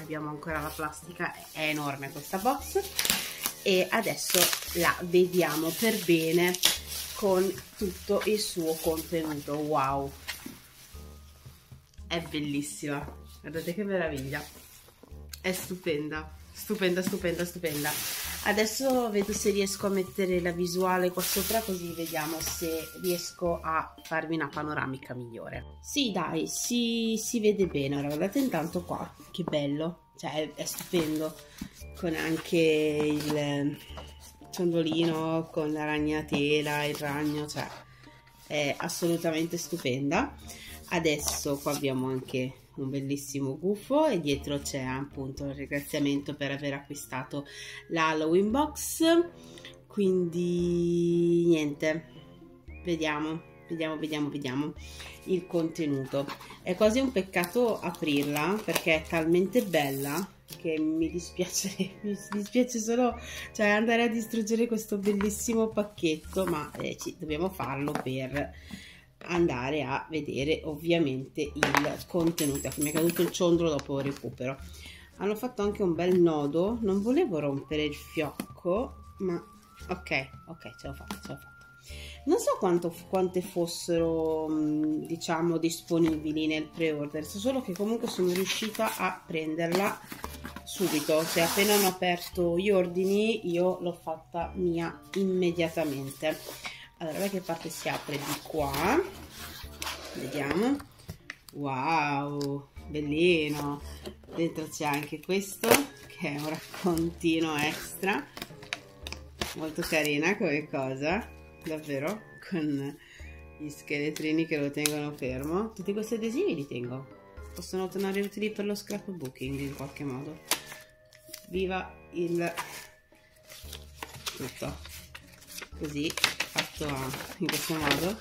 abbiamo ancora la plastica, è enorme questa box, e adesso la vediamo per bene con tutto il suo contenuto. Wow, è bellissima, guardate che meraviglia, è stupenda, stupenda, stupenda, stupenda. Adesso vedo se riesco a mettere la visuale qua sopra, così vediamo se riesco a farvi una panoramica migliore. Sì dai, si, si vede bene. Ora guardate intanto qua, che bello, cioè è, è stupendo, con anche il ciondolino, con la ragnatela, il ragno, cioè è assolutamente stupenda. Adesso qua abbiamo anche un bellissimo gufo e dietro c'è appunto il ringraziamento per aver acquistato la Halloween Box, quindi niente, vediamo, vediamo, vediamo, vediamo il contenuto. È quasi un peccato aprirla perché è talmente bella che mi dispiace, mi dispiace solo, cioè, andare a distruggere questo bellissimo pacchetto, ma eh, ci, dobbiamo farlo per andare a vedere ovviamente il contenuto. Mi è caduto il ciondolo, dopo recupero. Hanno fatto anche un bel nodo, non volevo rompere il fiocco, ma ok, ok, ce l'ho fatta, ce l'ho fatta. Non so quanto, quante fossero, diciamo, disponibili nel pre-order, so solo che comunque sono riuscita a prenderla subito, se appena hanno aperto gli ordini io l'ho fatta mia immediatamente. Allora, da che parte si apre? Di qua, vediamo. Wow, bellino. Dentro c'è anche questo che è un raccontino extra, molto carina come cosa, davvero, con gli scheletrini che lo tengono fermo. Tutti questi adesivi li tengo, possono tornare utili per lo scrapbooking in qualche modo. Viva il tutto così fatto in questo modo,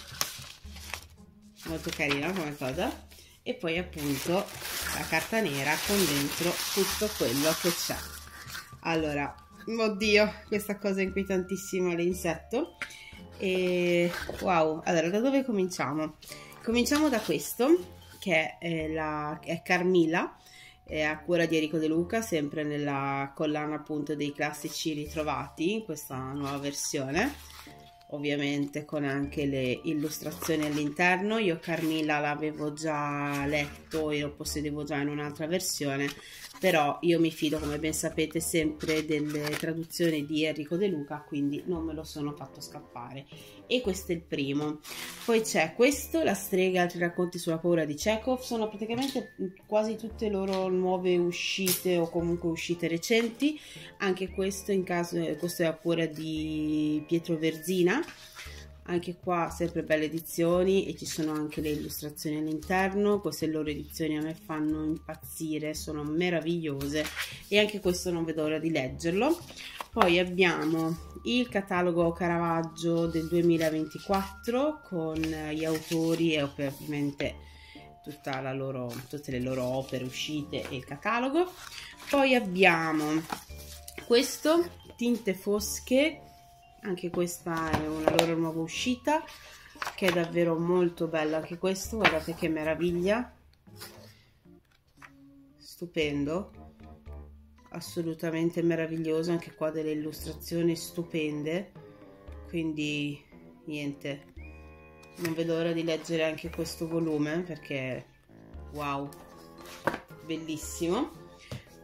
molto carina come cosa. E poi appunto la carta nera con dentro tutto quello che c'è. Allora, oddio, questa cosa inquietantissima, l'insetto. E wow, allora da dove cominciamo? Cominciamo da questo che è, la, è Carmilla, è a cura di Enrico De Luca, sempre nella collana appunto dei classici ritrovati in questa nuova versione, ovviamente con anche le illustrazioni all'interno. Io Carmilla l'avevo già letto e lo possedevo già in un'altra versione, però io mi fido, come ben sapete, sempre delle traduzioni di Enrico De Luca, quindi non me lo sono fatto scappare. E questo è il primo. Poi c'è questo, La strega e altri racconti sulla paura di Chekhov. Sono praticamente quasi tutte loro nuove uscite o comunque uscite recenti. Anche questo, in caso, questo è a cura di Pietro Verzina. Anche qua sempre belle edizioni e ci sono anche le illustrazioni all'interno. Queste loro edizioni a me fanno impazzire, sono meravigliose e anche questo non vedo l'ora di leggerlo. Poi abbiamo il catalogo Caravaggio del duemilaventiquattro con gli autori e ovviamente tutta la loro, tutte le loro opere uscite e il catalogo. Poi abbiamo questo, Tinte Fosche. Anche questa è una loro nuova uscita che è davvero molto bella. Anche questo, guardate che meraviglia, stupendo, assolutamente meraviglioso. Anche qua delle illustrazioni stupende, quindi niente, non vedo l'ora di leggere anche questo volume perché wow, bellissimo.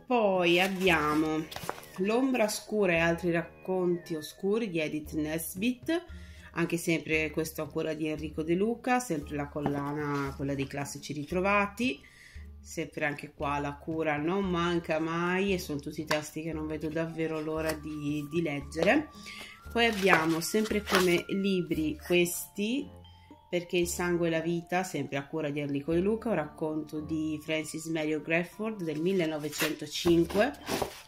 Poi abbiamo L'ombra scura e altri racconti oscuri di Edith Nesbit, anche sempre questo a cura di Enrico De Luca, sempre la collana, quella dei classici ritrovati, sempre anche qua la cura non manca mai e sono tutti testi che non vedo davvero l'ora di, di leggere. Poi abbiamo sempre come libri questi, Perché il sangue e la vita, sempre a cura di Enrico De Luca, un racconto di Francis Mario Grefford del millenovecentocinque.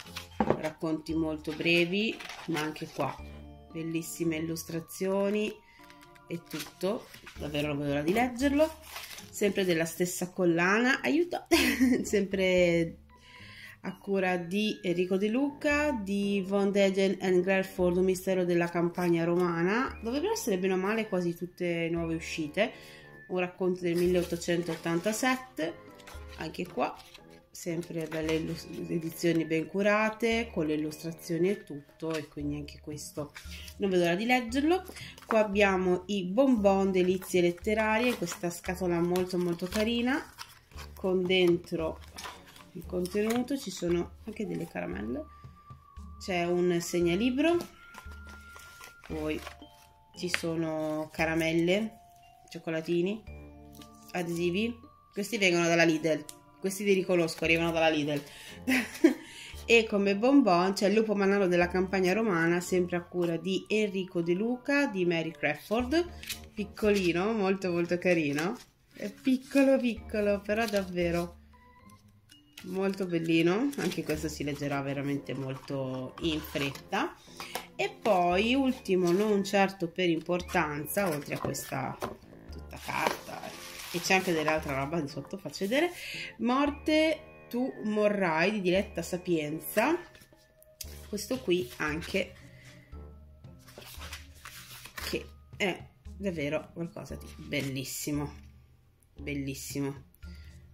Racconti molto brevi, ma anche qua bellissime illustrazioni e tutto, davvero non vedo l'ora di leggerlo. Sempre della stessa collana, aiuto, sempre a cura di Enrico De Luca, di Von Degen e Grefford, un mistero della campagna romana. Dovrebbero essere bene o male quasi tutte nuove uscite. Un racconto del milleottocentottantasette, anche qua sempre belle edizioni ben curate con le illustrazioni e tutto, e quindi anche questo non vedo l'ora di leggerlo. Qua abbiamo i bonbon delizie letterarie, questa scatola molto molto carina con dentro il contenuto, ci sono anche delle caramelle, c'è un segnalibro, poi ci sono caramelle, cioccolatini, adesivi. Questi vengono dalla Lidl, questi li riconosco, arrivano dalla Lidl. E come bonbon c'è il lupo mannaro della campagna romana, sempre a cura di Enrico De Luca, di Mary Crawford, piccolino, molto molto carino, è piccolo piccolo però davvero molto bellino. Anche questo si leggerà veramente molto in fretta. E poi, ultimo non certo per importanza, oltre a questa tutta carta, e c'è anche dell'altra roba di sotto, faccio vedere, Morte tu morrai di Diletta Sapienza. Questo qui anche che è davvero qualcosa di bellissimo, bellissimo,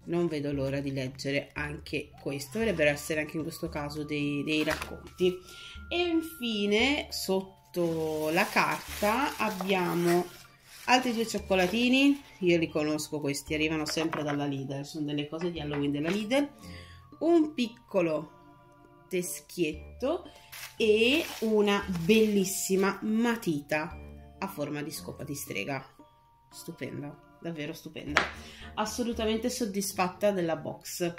non vedo l'ora di leggere anche questo. Dovrebbero essere anche in questo caso dei, dei racconti. E infine sotto la carta abbiamo altri due cioccolatini, io li conosco questi, arrivano sempre dalla Lidl, sono delle cose di Halloween della Lidl, un piccolo teschietto e una bellissima matita a forma di scopa di strega, stupenda, davvero stupenda, assolutamente soddisfatta della box,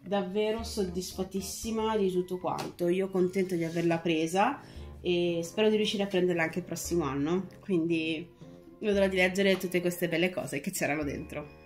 davvero soddisfattissima di tutto quanto. Io contenta di averla presa e spero di riuscire a prenderla anche il prossimo anno, quindi vedo l'ora di leggere tutte queste belle cose che c'erano dentro.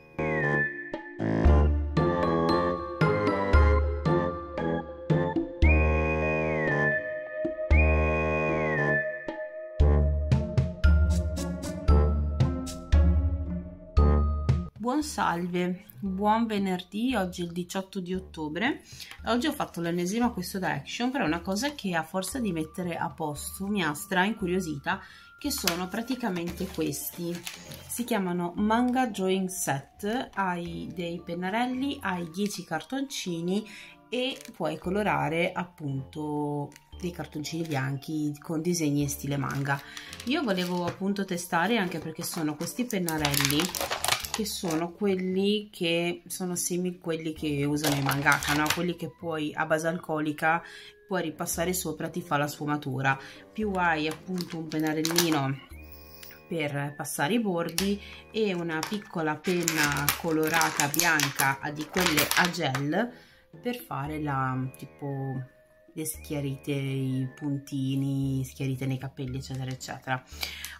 buon salve, buon venerdì. Oggi è il diciotto di ottobre. Oggi ho fatto l'ennesima questo da Action, però è una cosa che a forza di mettere a posto mi ha stra incuriosita, che sono praticamente questi. Si chiamano manga drawing set, hai dei pennarelli, hai dieci cartoncini e puoi colorare appunto dei cartoncini bianchi con disegni in stile manga. Io volevo appunto testare, anche perché sono questi pennarelli che sono quelli che sono simili a quelli che usano i mangaka, no? Quelli che poi a base alcolica puoi ripassare sopra, ti fa la sfumatura, più hai appunto un pennarellino per passare i bordi e una piccola penna colorata bianca di quelle a gel per fare la tipo le schiarite, i puntini, schiarite nei capelli, eccetera eccetera.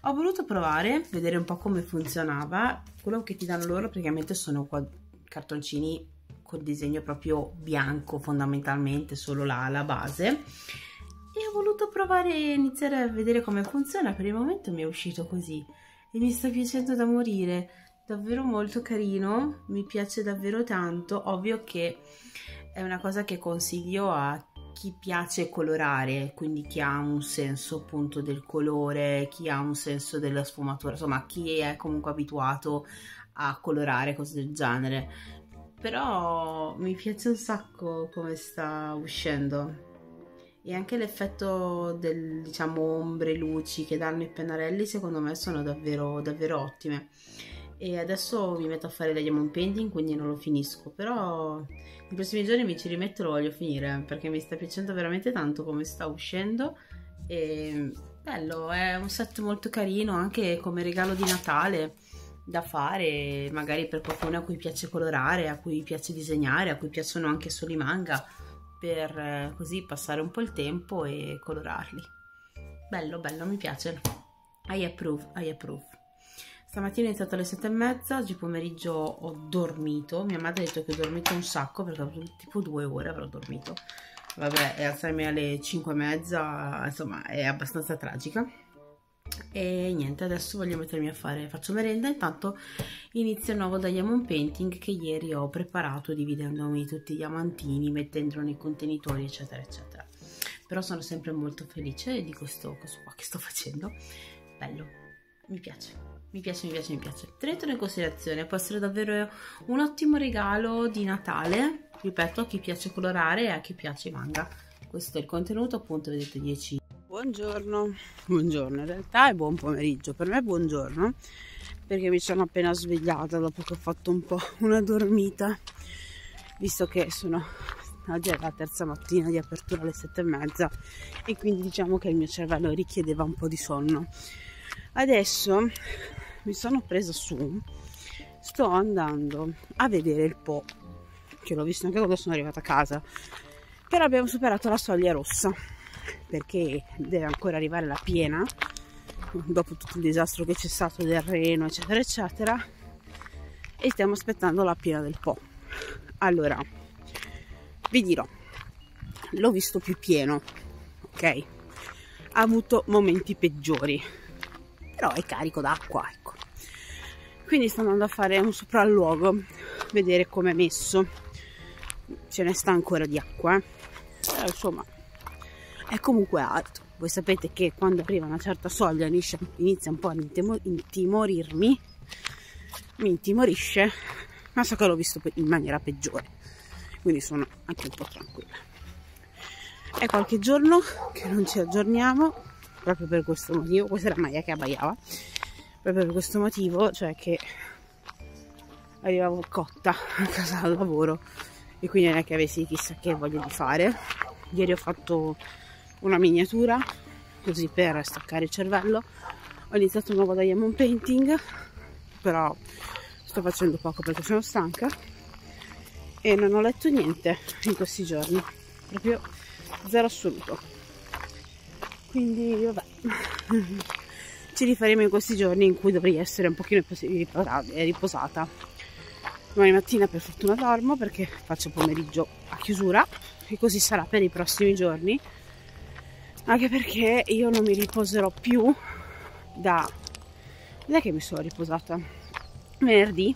Ho voluto provare, vedere un po' come funzionava. Quello che ti danno loro praticamente sono cartoncini col disegno proprio bianco, fondamentalmente solo la, la base, e ho voluto provare e iniziare a vedere come funziona. Per il momento mi è uscito così e mi sta piacendo da morire, davvero molto carino, mi piace davvero tanto. Ovvio che è una cosa che consiglio a chi piace colorare, quindi chi ha un senso appunto del colore, chi ha un senso della sfumatura, insomma chi è comunque abituato a colorare, cose del genere. Però mi piace un sacco come sta uscendo, e anche l'effetto del, diciamo, ombre, luci che danno i pennarelli secondo me sono davvero davvero ottime. E adesso mi metto a fare la diamond painting, quindi non lo finisco, però nei prossimi giorni mi ci rimetto, lo voglio finire perché mi sta piacendo veramente tanto come sta uscendo. E bello, è un set molto carino anche come regalo di Natale da fare magari per qualcuno a cui piace colorare, a cui piace disegnare, a cui piacciono anche solo i manga, per così passare un po' il tempo e colorarli. Bello bello, mi piace. I approve, I approve. Stamattina ho iniziato alle sette e mezza, oggi pomeriggio ho dormito. Mia madre ha detto che ho dormito un sacco perché ho tipo due ore avrò dormito. Vabbè, e alzarmi alle cinque e mezza, insomma, è abbastanza tragica. E niente, adesso voglio mettermi a fare, faccio merenda, intanto inizio il nuovo diamond painting che ieri ho preparato dividendomi tutti i diamantini, mettendolo nei contenitori, eccetera, eccetera. Però sono sempre molto felice di questo, questo qua che sto facendo. Bello, mi piace. Mi piace, mi piace, mi piace. Tenetelo in considerazione, può essere davvero un ottimo regalo di Natale, ripeto, a chi piace colorare e a chi piace manga. Questo è il contenuto, appunto, vedete dieci. Buongiorno, buongiorno, in realtà è buon pomeriggio, per me è buongiorno, perché mi sono appena svegliata dopo che ho fatto un po' una dormita, visto che sono oggi è la terza mattina di apertura alle sette e mezza e quindi diciamo che il mio cervello richiedeva un po' di sonno. Adesso mi sono presa su, sto andando a vedere il Po, che l'ho visto anche quando sono arrivata a casa, però abbiamo superato la soglia rossa perché deve ancora arrivare la piena dopo tutto il disastro che c'è stato del Reno, eccetera eccetera, e stiamo aspettando la piena del Po. Allora vi dirò, l'ho visto più pieno, ok, ha avuto momenti peggiori, però è carico d'acqua, ecco. Quindi sto andando a fare un sopralluogo, vedere come è messo. Ce ne sta ancora di acqua, eh. Però insomma è comunque alto. Voi sapete che quando arriva una certa soglia inizia un po' a intimorirmi, mi intimorisce, ma so che l'ho visto in maniera peggiore, quindi sono anche un po' tranquilla. È qualche giorno che non ci aggiorniamo, proprio per questo motivo. Questa era Maya che abbaiava, proprio per questo motivo, cioè che arrivavo cotta a casa dal lavoro e quindi non è che avessi chissà che voglia di fare. Ieri ho fatto una miniatura così per staccare il cervello, ho iniziato un nuovo diamond painting, però sto facendo poco perché sono stanca e non ho letto niente in questi giorni, proprio zero assoluto. Quindi vabbè, ci rifaremo in questi giorni in cui dovrei essere un pochino riposata. Domani mattina per fortuna dormo perché faccio pomeriggio a chiusura e così sarà per i prossimi giorni, anche perché io non mi riposerò più da... non è che mi sono riposata venerdì,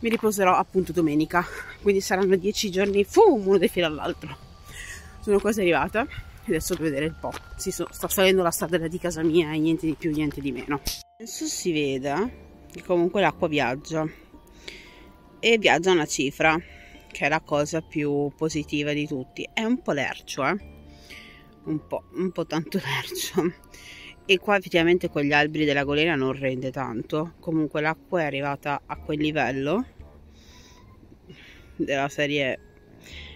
mi riposerò appunto domenica, quindi saranno dieci giorni fum, uno dei fila all'altro. Sono quasi arrivata e adesso devo vedere un po'. Si, so, sto salendo la stradella di casa mia e niente di più, niente di meno. Penso si veda che comunque l'acqua viaggia e viaggia una cifra, che è la cosa più positiva di tutti. È un po' lercio, eh? Un po', un po' tanto lercio. E qua effettivamente con gli alberi della golena non rende tanto. Comunque l'acqua è arrivata a quel livello della serie.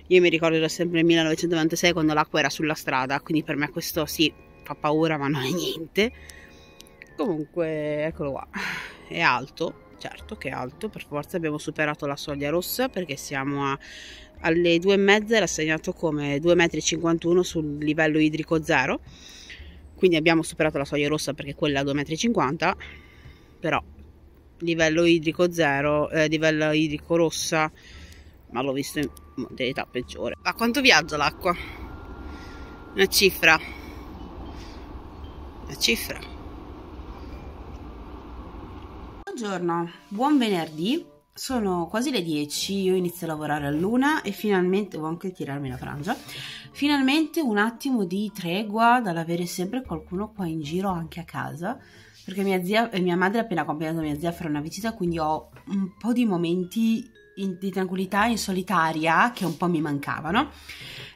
Io mi ricordo era sempre nel millenovecentonovantasei, quando l'acqua era sulla strada, quindi per me questo sì, fa paura ma non è niente. Comunque eccolo qua. È alto, certo che è alto, per forza abbiamo superato la soglia rossa, perché siamo a, alle due e mezza, era segnato come due virgola cinquantuno metri sul livello idrico zero, quindi abbiamo superato la soglia rossa perché quella è due virgola cinquanta metri, però livello idrico zero, eh, livello idrico rossa, ma l'ho visto in modalità peggiore. Ma quanto viaggia l'acqua? Una cifra, una cifra. Buongiorno, buon venerdì, sono quasi le dieci, io inizio a lavorare all'una e finalmente, devo anche tirarmi la frangia, finalmente un attimo di tregua dall'avere sempre qualcuno qua in giro anche a casa, perché mia zia e mia madre ha appena accompagnato mia zia a fare una visita, quindi ho un po' di momenti in, di tranquillità in solitaria che un po' mi mancavano.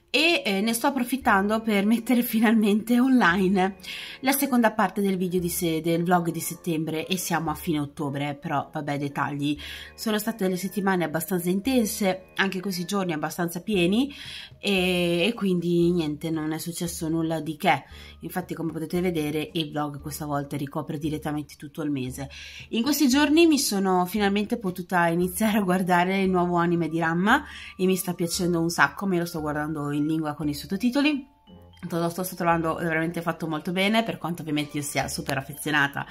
E eh, ne sto approfittando per mettere finalmente online la seconda parte del video di se del vlog di settembre, e siamo a fine ottobre, però vabbè, dettagli. Sono state delle settimane abbastanza intense, anche questi giorni abbastanza pieni, e, e quindi niente, non è successo nulla di che. Infatti, come potete vedere, il vlog questa volta ricopre direttamente tutto il mese. In questi giorni mi sono finalmente potuta iniziare a guardare il nuovo anime di Ramma e mi sta piacendo un sacco, me lo sto guardando in lingua con i sottotitoli. Lo sto trovando veramente fatto molto bene, per quanto ovviamente io sia super affezionata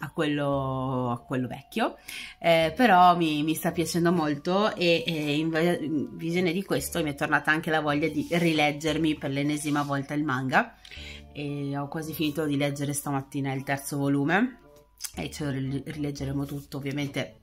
a quello, a quello vecchio, eh, però mi, mi sta piacendo molto, e, e in, in visione di questo mi è tornata anche la voglia di rileggermi per l'ennesima volta il manga, e ho quasi finito di leggere stamattina il terzo volume e ce lo rileggeremo tutto, ovviamente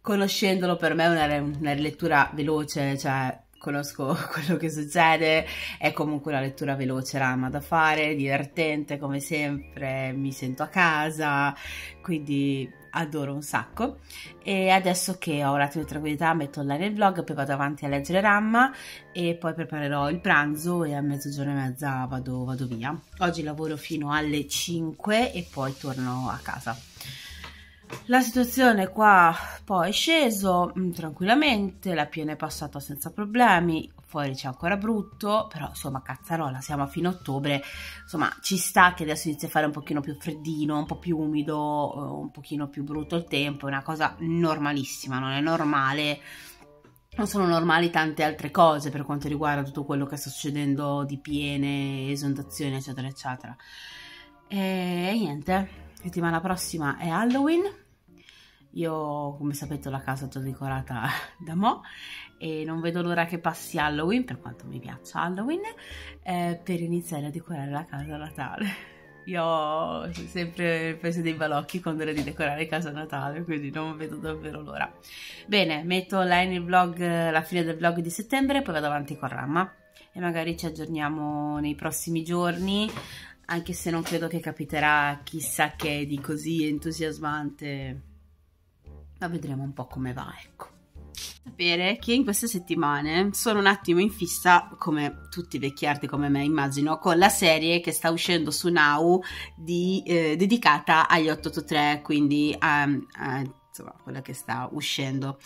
conoscendolo. Per me è una, una rilettura veloce, cioè conosco quello che succede, è comunque una lettura veloce, Ramma, da fare, divertente come sempre, mi sento a casa, quindi adoro un sacco. E adesso che ho un attimo di tranquillità metto online il vlog, poi vado avanti a leggere Ramma e poi preparerò il pranzo, e a mezzogiorno e mezza vado, vado via. Oggi lavoro fino alle cinque e poi torno a casa. La situazione qua poi è sceso mh, tranquillamente, la piena è passata senza problemi, fuori c'è ancora brutto, però insomma cazzarola, siamo a fine ottobre, insomma ci sta che adesso inizia a fare un pochino più freddino, un po' più umido, un pochino più brutto il tempo, è una cosa normalissima, non è normale, non sono normali tante altre cose per quanto riguarda tutto quello che sta succedendo di piene, esondazioni eccetera eccetera. E niente, settimana prossima è Halloween, io come sapete ho la casa già decorata da mo' e non vedo l'ora che passi Halloween, per quanto mi piaccia Halloween, eh, per iniziare a decorare la casa a Natale. Io ho sempre preso dei balocchi quando era di decorare casa a Natale, quindi non vedo davvero l'ora. Bene, metto online il vlog, la fine del vlog di settembre, poi vado avanti con Ramma e magari ci aggiorniamo nei prossimi giorni, anche se non credo che capiterà chissà che di così entusiasmante, ma vedremo un po' come va, ecco. Sapere che in queste settimane sono un attimo in fissa, come tutti i vecchiarti come me immagino, con la serie che sta uscendo su Now di, eh, dedicata agli otto otto tre, quindi a... a insomma, quella che sta uscendo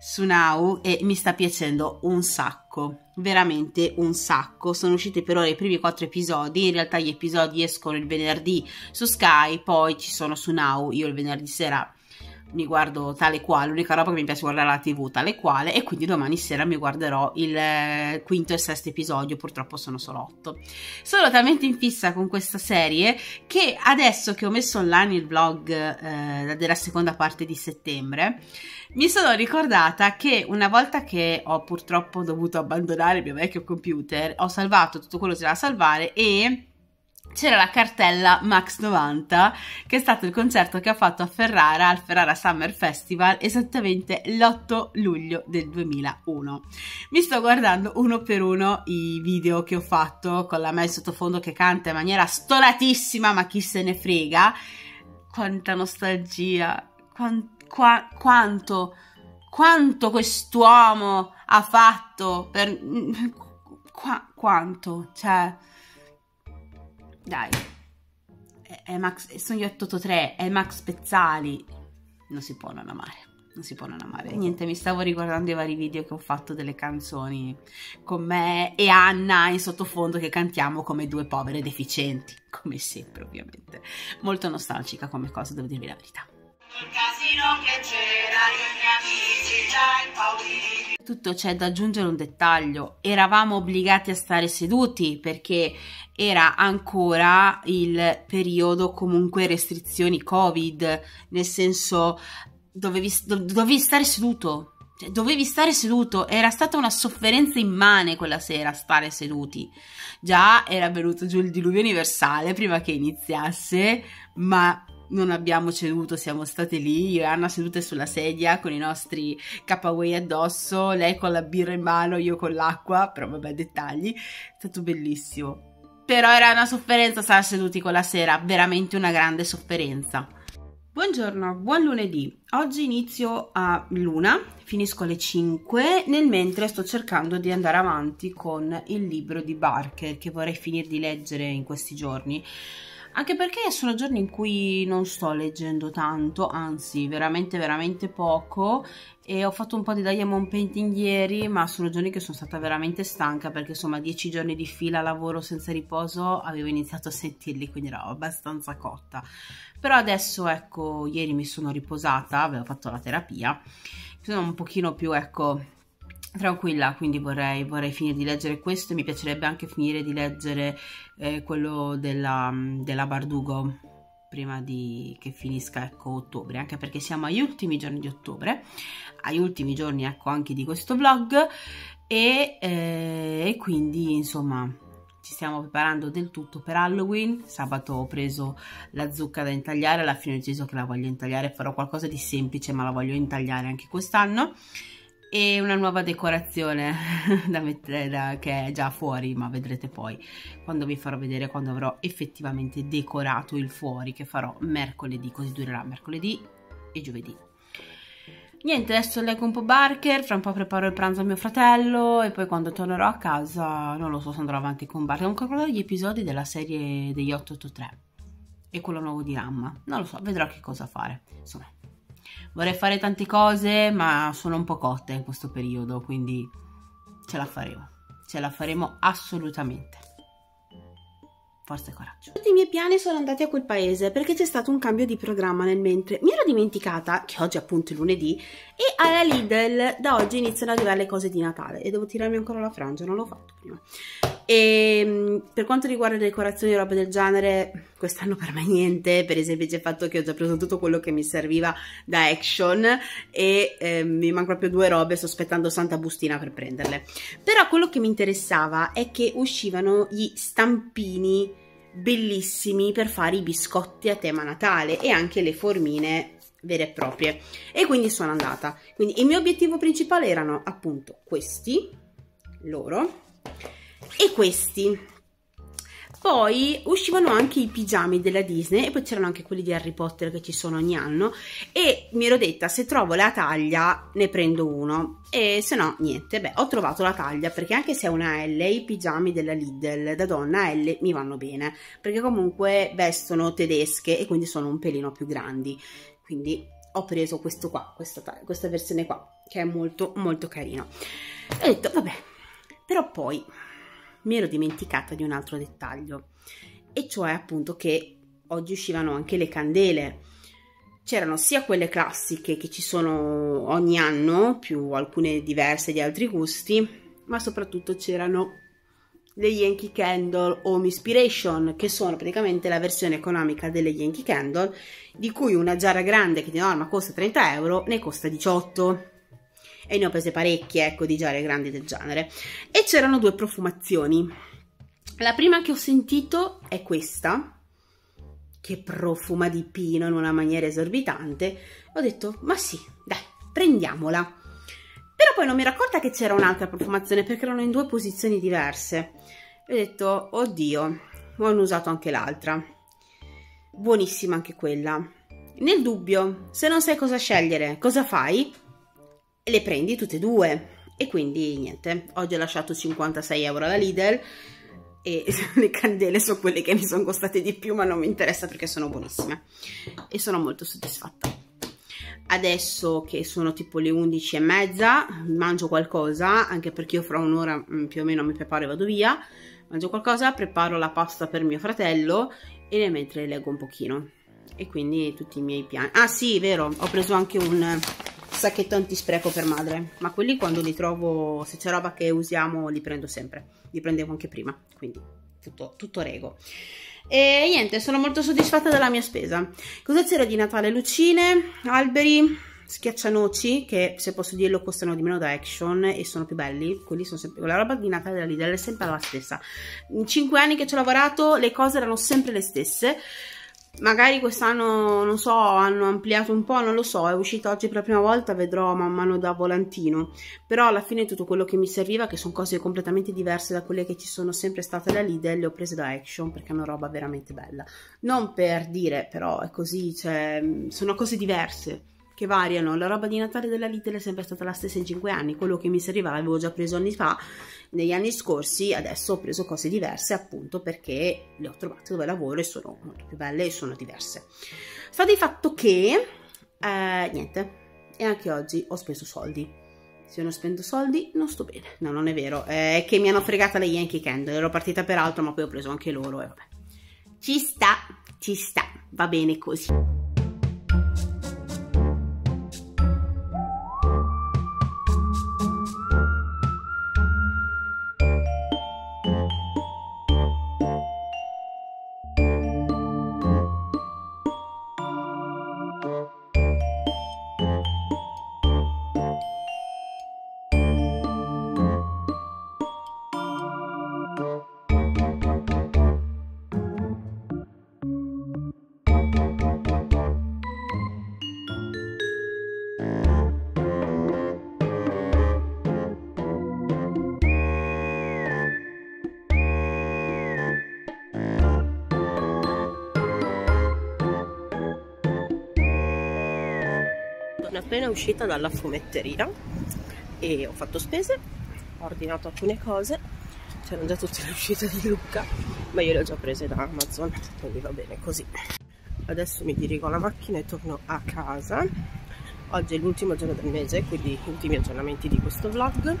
su Now, e mi sta piacendo un sacco, veramente un sacco. Sono usciti per ora i primi quattro episodi, in realtà gli episodi escono il venerdì su Sky, poi ci sono su Now. Io il venerdì sera mi guardo tale quale, l'unica roba che mi piace guardare la tv tale quale, e quindi domani sera mi guarderò il quinto e sesto episodio, purtroppo sono solo otto. Sono talmente in fissa con questa serie che adesso che ho messo online il vlog eh, della seconda parte di settembre, mi sono ricordata che una volta che ho purtroppo dovuto abbandonare il mio vecchio computer, ho salvato tutto quello che c'era da salvare e c'era la cartella Max novanta, che è stato il concerto che ha fatto a Ferrara, al Ferrara Summer Festival, esattamente l'otto luglio del duemilauno. Mi sto guardando uno per uno i video che ho fatto, con la Mel sottofondo che canta in maniera stonatissima, ma chi se ne frega. Quanta nostalgia, quant, qua, quanto, quanto quest'uomo ha fatto per... Qua, quanto, cioè... Dai, è, è Max, sono gli otto otto tre, è Max Pezzali, non si può non amare, non si può non amare. Niente, mi stavo riguardando i vari video che ho fatto delle canzoni con me e Anna in sottofondo che cantiamo come due povere deficienti, come sempre ovviamente. Molto nostalgica come cosa, devo dirvi la verità. Il casino che c'era, i miei amici già impauriti. Tutto c'è da aggiungere un dettaglio: eravamo obbligati a stare seduti perché era ancora il periodo comunque restrizioni Covid, nel senso dovevi, do, dovevi stare seduto, cioè, dovevi stare seduto, era stata una sofferenza immane quella sera stare seduti. Già era venuto giù il diluvio universale prima che iniziasse, ma non abbiamo ceduto, siamo state lì, io e Anna sedute sulla sedia con i nostri K W addosso, lei con la birra in mano, io con l'acqua, però vabbè, dettagli, è stato bellissimo. Però era una sofferenza stare seduti quella sera, veramente una grande sofferenza. Buongiorno, buon lunedì. Oggi inizio a luna, finisco alle cinque, nel mentre sto cercando di andare avanti con il libro di Barker che vorrei finire di leggere in questi giorni. Anche perché sono giorni in cui non sto leggendo tanto, anzi veramente veramente poco, e ho fatto un po' di diamond painting ieri, ma sono giorni che sono stata veramente stanca perché insomma dieci giorni di fila lavoro senza riposo avevo iniziato a sentirli, quindi ero abbastanza cotta. Però adesso ecco, ieri mi sono riposata, avevo fatto la terapia, sono un pochino più ecco... tranquilla, quindi vorrei, vorrei finire di leggere questo e mi piacerebbe anche finire di leggere eh, quello della, della Bardugo prima di che finisca ecco ottobre, anche perché siamo agli ultimi giorni di ottobre, agli ultimi giorni ecco anche di questo vlog e, eh, e quindi insomma ci stiamo preparando del tutto per Halloween. Sabato ho preso la zucca da intagliare, alla fine ho deciso che la voglio intagliare, farò qualcosa di semplice ma la voglio intagliare anche quest'anno, e una nuova decorazione da mettere da, che è già fuori, ma vedrete poi quando vi farò vedere, quando avrò effettivamente decorato il fuori, che farò mercoledì, così durerà mercoledì e giovedì. Niente, adesso leggo un po' Barker, fra un po' preparo il pranzo a mio fratello e poi quando tornerò a casa non lo so se andrò avanti con Barker. Non calcolerò gli episodi della serie degli otto otto tre e quello nuovo di Ramma, non lo so, vedrò che cosa fare. Insomma, vorrei fare tante cose, ma sono un po' cotta in questo periodo, quindi ce la faremo, ce la faremo assolutamente. Forza e coraggio. Tutti i miei piani sono andati a quel paese perché c'è stato un cambio di programma nel mentre. Mi ero dimenticata che oggi appunto è lunedì e alla Lidl da oggi iniziano ad arrivare le cose di Natale e devo tirarmi ancora la frangia, non l'ho fatto prima. E per quanto riguarda le decorazioni e robe del genere, quest'anno per me niente, per esempio c'è il fatto che ho già preso tutto quello che mi serviva da Action e eh, mi mancano proprio due robe, sto aspettando Santa Bustina per prenderle. Però quello che mi interessava è che uscivano gli stampini bellissimi per fare i biscotti a tema Natale e anche le formine vere e proprie, e quindi sono andata. Quindi il mio obiettivo principale erano appunto questi, loro, e questi. Poi uscivano anche i pigiami della Disney e poi c'erano anche quelli di Harry Potter che ci sono ogni anno, e mi ero detta se trovo la taglia ne prendo uno e se no niente. Beh, ho trovato la taglia, perché anche se è una L, i pigiami della Lidl da donna L mi vanno bene perché comunque vestono tedesche e quindi sono un pelino più grandi, quindi ho preso questo qua, questa, questa versione qua che è molto molto carino. Ho detto vabbè, però poi mi ero dimenticata di un altro dettaglio, e cioè appunto che oggi uscivano anche le candele. C'erano sia quelle classiche che ci sono ogni anno, più alcune diverse di altri gusti, ma soprattutto c'erano le Yankee Candle Home Inspiration, che sono praticamente la versione economica delle Yankee Candle, di cui una giara grande che di norma costa trenta euro ne costa diciotto. E ne ho prese parecchie, ecco, di giare grandi del genere. E c'erano due profumazioni. La prima che ho sentito è questa, che profuma di pino in una maniera esorbitante. Ho detto, ma sì, dai, prendiamola. Però poi non mi ero accorta che c'era un'altra profumazione, perché erano in due posizioni diverse. Ho detto, oddio, ho usato anche l'altra. Buonissima anche quella. Nel dubbio, se non sai cosa scegliere, cosa fai? Le prendi tutte e due. E quindi niente, oggi ho lasciato cinquantasei euro alla Lidl, e le candele sono quelle che mi sono costate di più, ma non mi interessa perché sono buonissime e sono molto soddisfatta. Adesso che sono tipo le undici e mezza, mangio qualcosa, anche perché io fra un'ora più o meno mi preparo e vado via. Mangio qualcosa, preparo la pasta per mio fratello e nel mentre leggo un pochino, e quindi tutti i miei piani. Ah sì, vero, ho preso anche un sacchetto antispreco per madre, ma quelli quando li trovo, se c'è roba che usiamo li prendo sempre, li prendevo anche prima, quindi tutto, tutto rego. E niente, sono molto soddisfatta della mia spesa. Cosa c'era di Natale? Lucine, alberi, schiaccianoci, che se posso dirlo costano di meno da Action e sono più belli, quelli sono sempre, la roba di Natale della Lidl è sempre la stessa. In cinque anni che ci ho lavorato le cose erano sempre le stesse. Magari quest'anno, non so, hanno ampliato un po', non lo so, è uscito oggi per la prima volta, vedrò man mano da volantino. Però alla fine tutto quello che mi serviva, che sono cose completamente diverse da quelle che ci sono sempre state da Lidl, le ho prese da Action perché è una roba veramente bella. Non per dire, però è così, cioè, sono cose diverse che variano. La roba di Natale della Lidl è sempre stata la stessa in cinque anni, quello che mi serviva l'avevo già preso anni fa, negli anni scorsi. Adesso ho preso cose diverse, appunto perché le ho trovate dove lavoro e sono molto più belle e sono diverse. Sta di fatto che eh, niente, e anche oggi ho speso soldi. Se non spendo soldi non sto bene. No, non è vero, è che mi hanno fregata le Yankee Candle, ero partita per altro ma poi ho preso anche loro e vabbè, ci sta, ci sta, va bene così. Appena uscita dalla fumetteria e ho fatto spese, ho ordinato alcune cose, c'erano già tutte le uscite di Luca, ma io le ho già prese da Amazon, quindi va bene così. Adesso mi dirigo alla macchina e torno a casa. Oggi è l'ultimo giorno del mese, quindi gli ultimi aggiornamenti di questo vlog.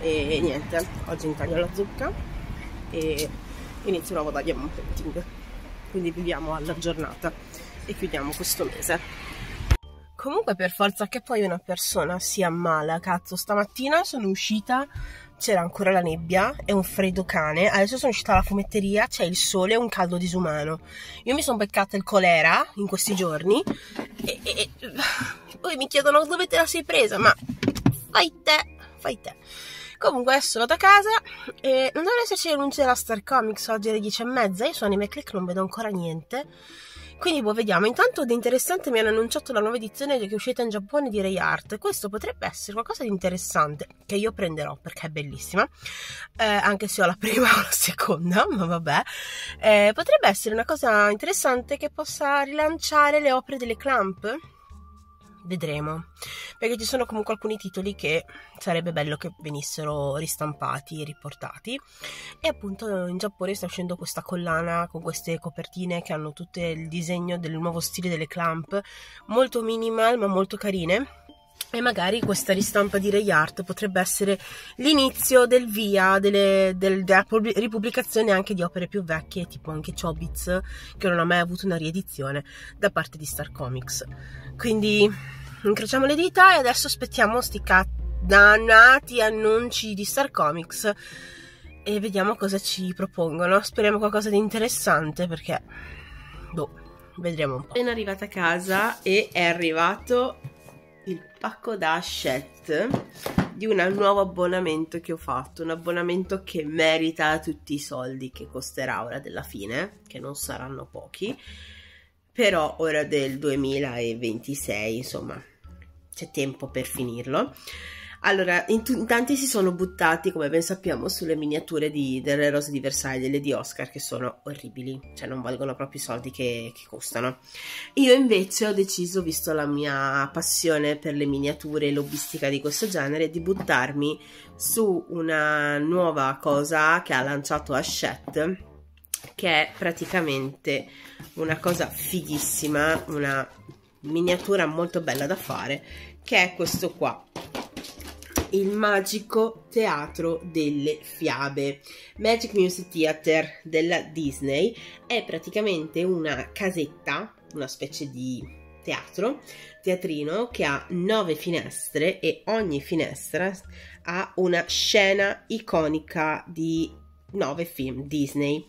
E niente, oggi intaglio la zucca e inizio una nuova diamond painting, quindi viviamo alla giornata e chiudiamo questo mese. Comunque per forza che poi una persona si ammala, cazzo, stamattina sono uscita, c'era ancora la nebbia e un freddo cane, adesso sono uscita alla fumetteria, c'è il sole e un caldo disumano. Io mi sono beccata il colera in questi giorni e, e, e poi mi chiedono dove te la sei presa, ma fai te, fai te. Comunque adesso vado a casa e non dovrei esserci l'annuncio della Star Comics oggi alle dieci e mezza, io sono anime click, non vedo ancora niente. Quindi boh, vediamo. Intanto di interessante mi hanno annunciato la nuova edizione che è uscita in Giappone di Rey Art. Questo potrebbe essere qualcosa di interessante che io prenderò perché è bellissima, eh, anche se ho la prima o la seconda, ma vabbè, eh, potrebbe essere una cosa interessante che possa rilanciare le opere delle Clamp. Vedremo, perché ci sono comunque alcuni titoli che sarebbe bello che venissero ristampati e riportati, e appunto in Giappone sta uscendo questa collana con queste copertine che hanno tutto il disegno del nuovo stile delle Clamp, molto minimal ma molto carine, e magari questa ristampa di Rey Art potrebbe essere l'inizio del via delle, del, della ripubblicazione anche di opere più vecchie, tipo anche Chobits, che non ha mai avuto una riedizione da parte di Star Comics. Quindi incrociamo le dita e adesso aspettiamo sti dannati annunci di Star Comics e vediamo cosa ci propongono. Speriamo qualcosa di interessante perché boh, vedremo un po'. Sono arrivata a casa e è arrivato il pacco da Hachette di un nuovo abbonamento che ho fatto, un abbonamento che merita tutti i soldi che costerà ora della fine, che non saranno pochi, però ora del duemilaventisei, insomma, c'è tempo per finirlo. Allora, in, in tanti si sono buttati, come ben sappiamo, sulle miniature di, delle rose di Versailles, delle di Oscar, che sono orribili, cioè non valgono proprio i soldi che, che costano. Io invece ho deciso, visto la mia passione per le miniature e lobbistica di questo genere, di buttarmi su una nuova cosa che ha lanciato Hachette, che è praticamente una cosa fighissima, una miniatura molto bella da fare, che è questo qua. Il magico teatro delle fiabe, Magic Music Theater della Disney, è praticamente una casetta, una specie di teatro, teatrino, che ha nove finestre e ogni finestra ha una scena iconica di nove film Disney.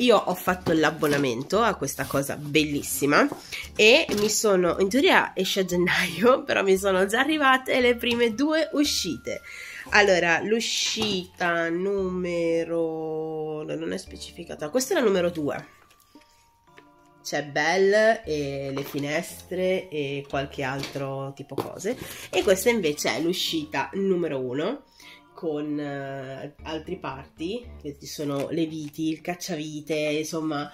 Io ho fatto l'abbonamento a questa cosa bellissima e mi sono, in teoria esce a gennaio, però mi sono già arrivate le prime due uscite. Allora, l'uscita numero... non è specificata, questa è la numero due. C'è Belle e le finestre e qualche altro tipo cose. E questa invece è l'uscita numero uno, con uh, altri parti, che ci sono le viti, il cacciavite, insomma,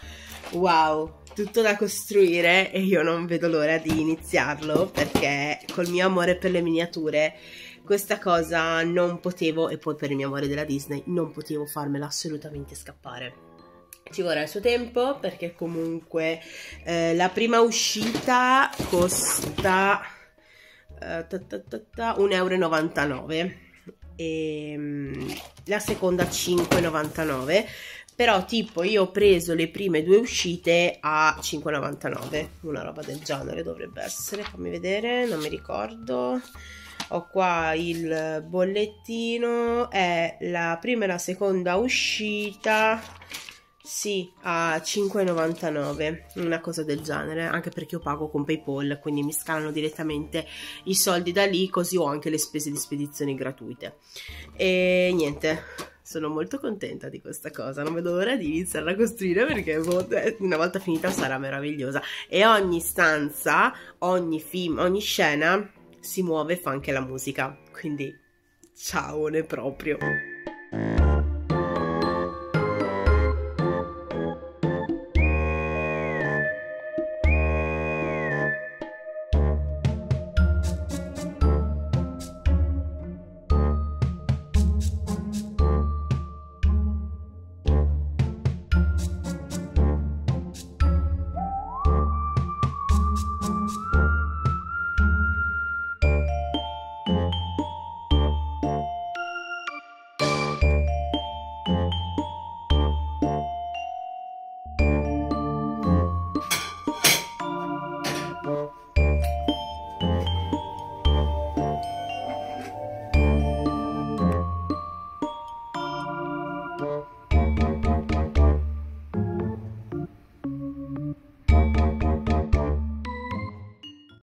wow, tutto da costruire, e io non vedo l'ora di iniziarlo, perché col mio amore per le miniature questa cosa non potevo, e poi per il mio amore della Disney, non potevo farmela assolutamente scappare. Ci vorrà il suo tempo, perché comunque eh, la prima uscita costa eh, un euro e novantanove. E la seconda cinque e novantanove, però tipo io ho preso le prime due uscite a cinque e novantanove, una roba del genere dovrebbe essere, fammi vedere, non mi ricordo, ho qua il bollettino, è la prima e la seconda uscita, sì, a cinque e novantanove, una cosa del genere, anche perché io pago con PayPal, quindi mi scalano direttamente i soldi da lì, così ho anche le spese di spedizione gratuite. E niente, sono molto contenta di questa cosa, non vedo l'ora di iniziarla a costruire, perché una volta finita sarà meravigliosa. E ogni stanza, ogni film, ogni scena si muove e fa anche la musica, quindi ciao, ne proprio.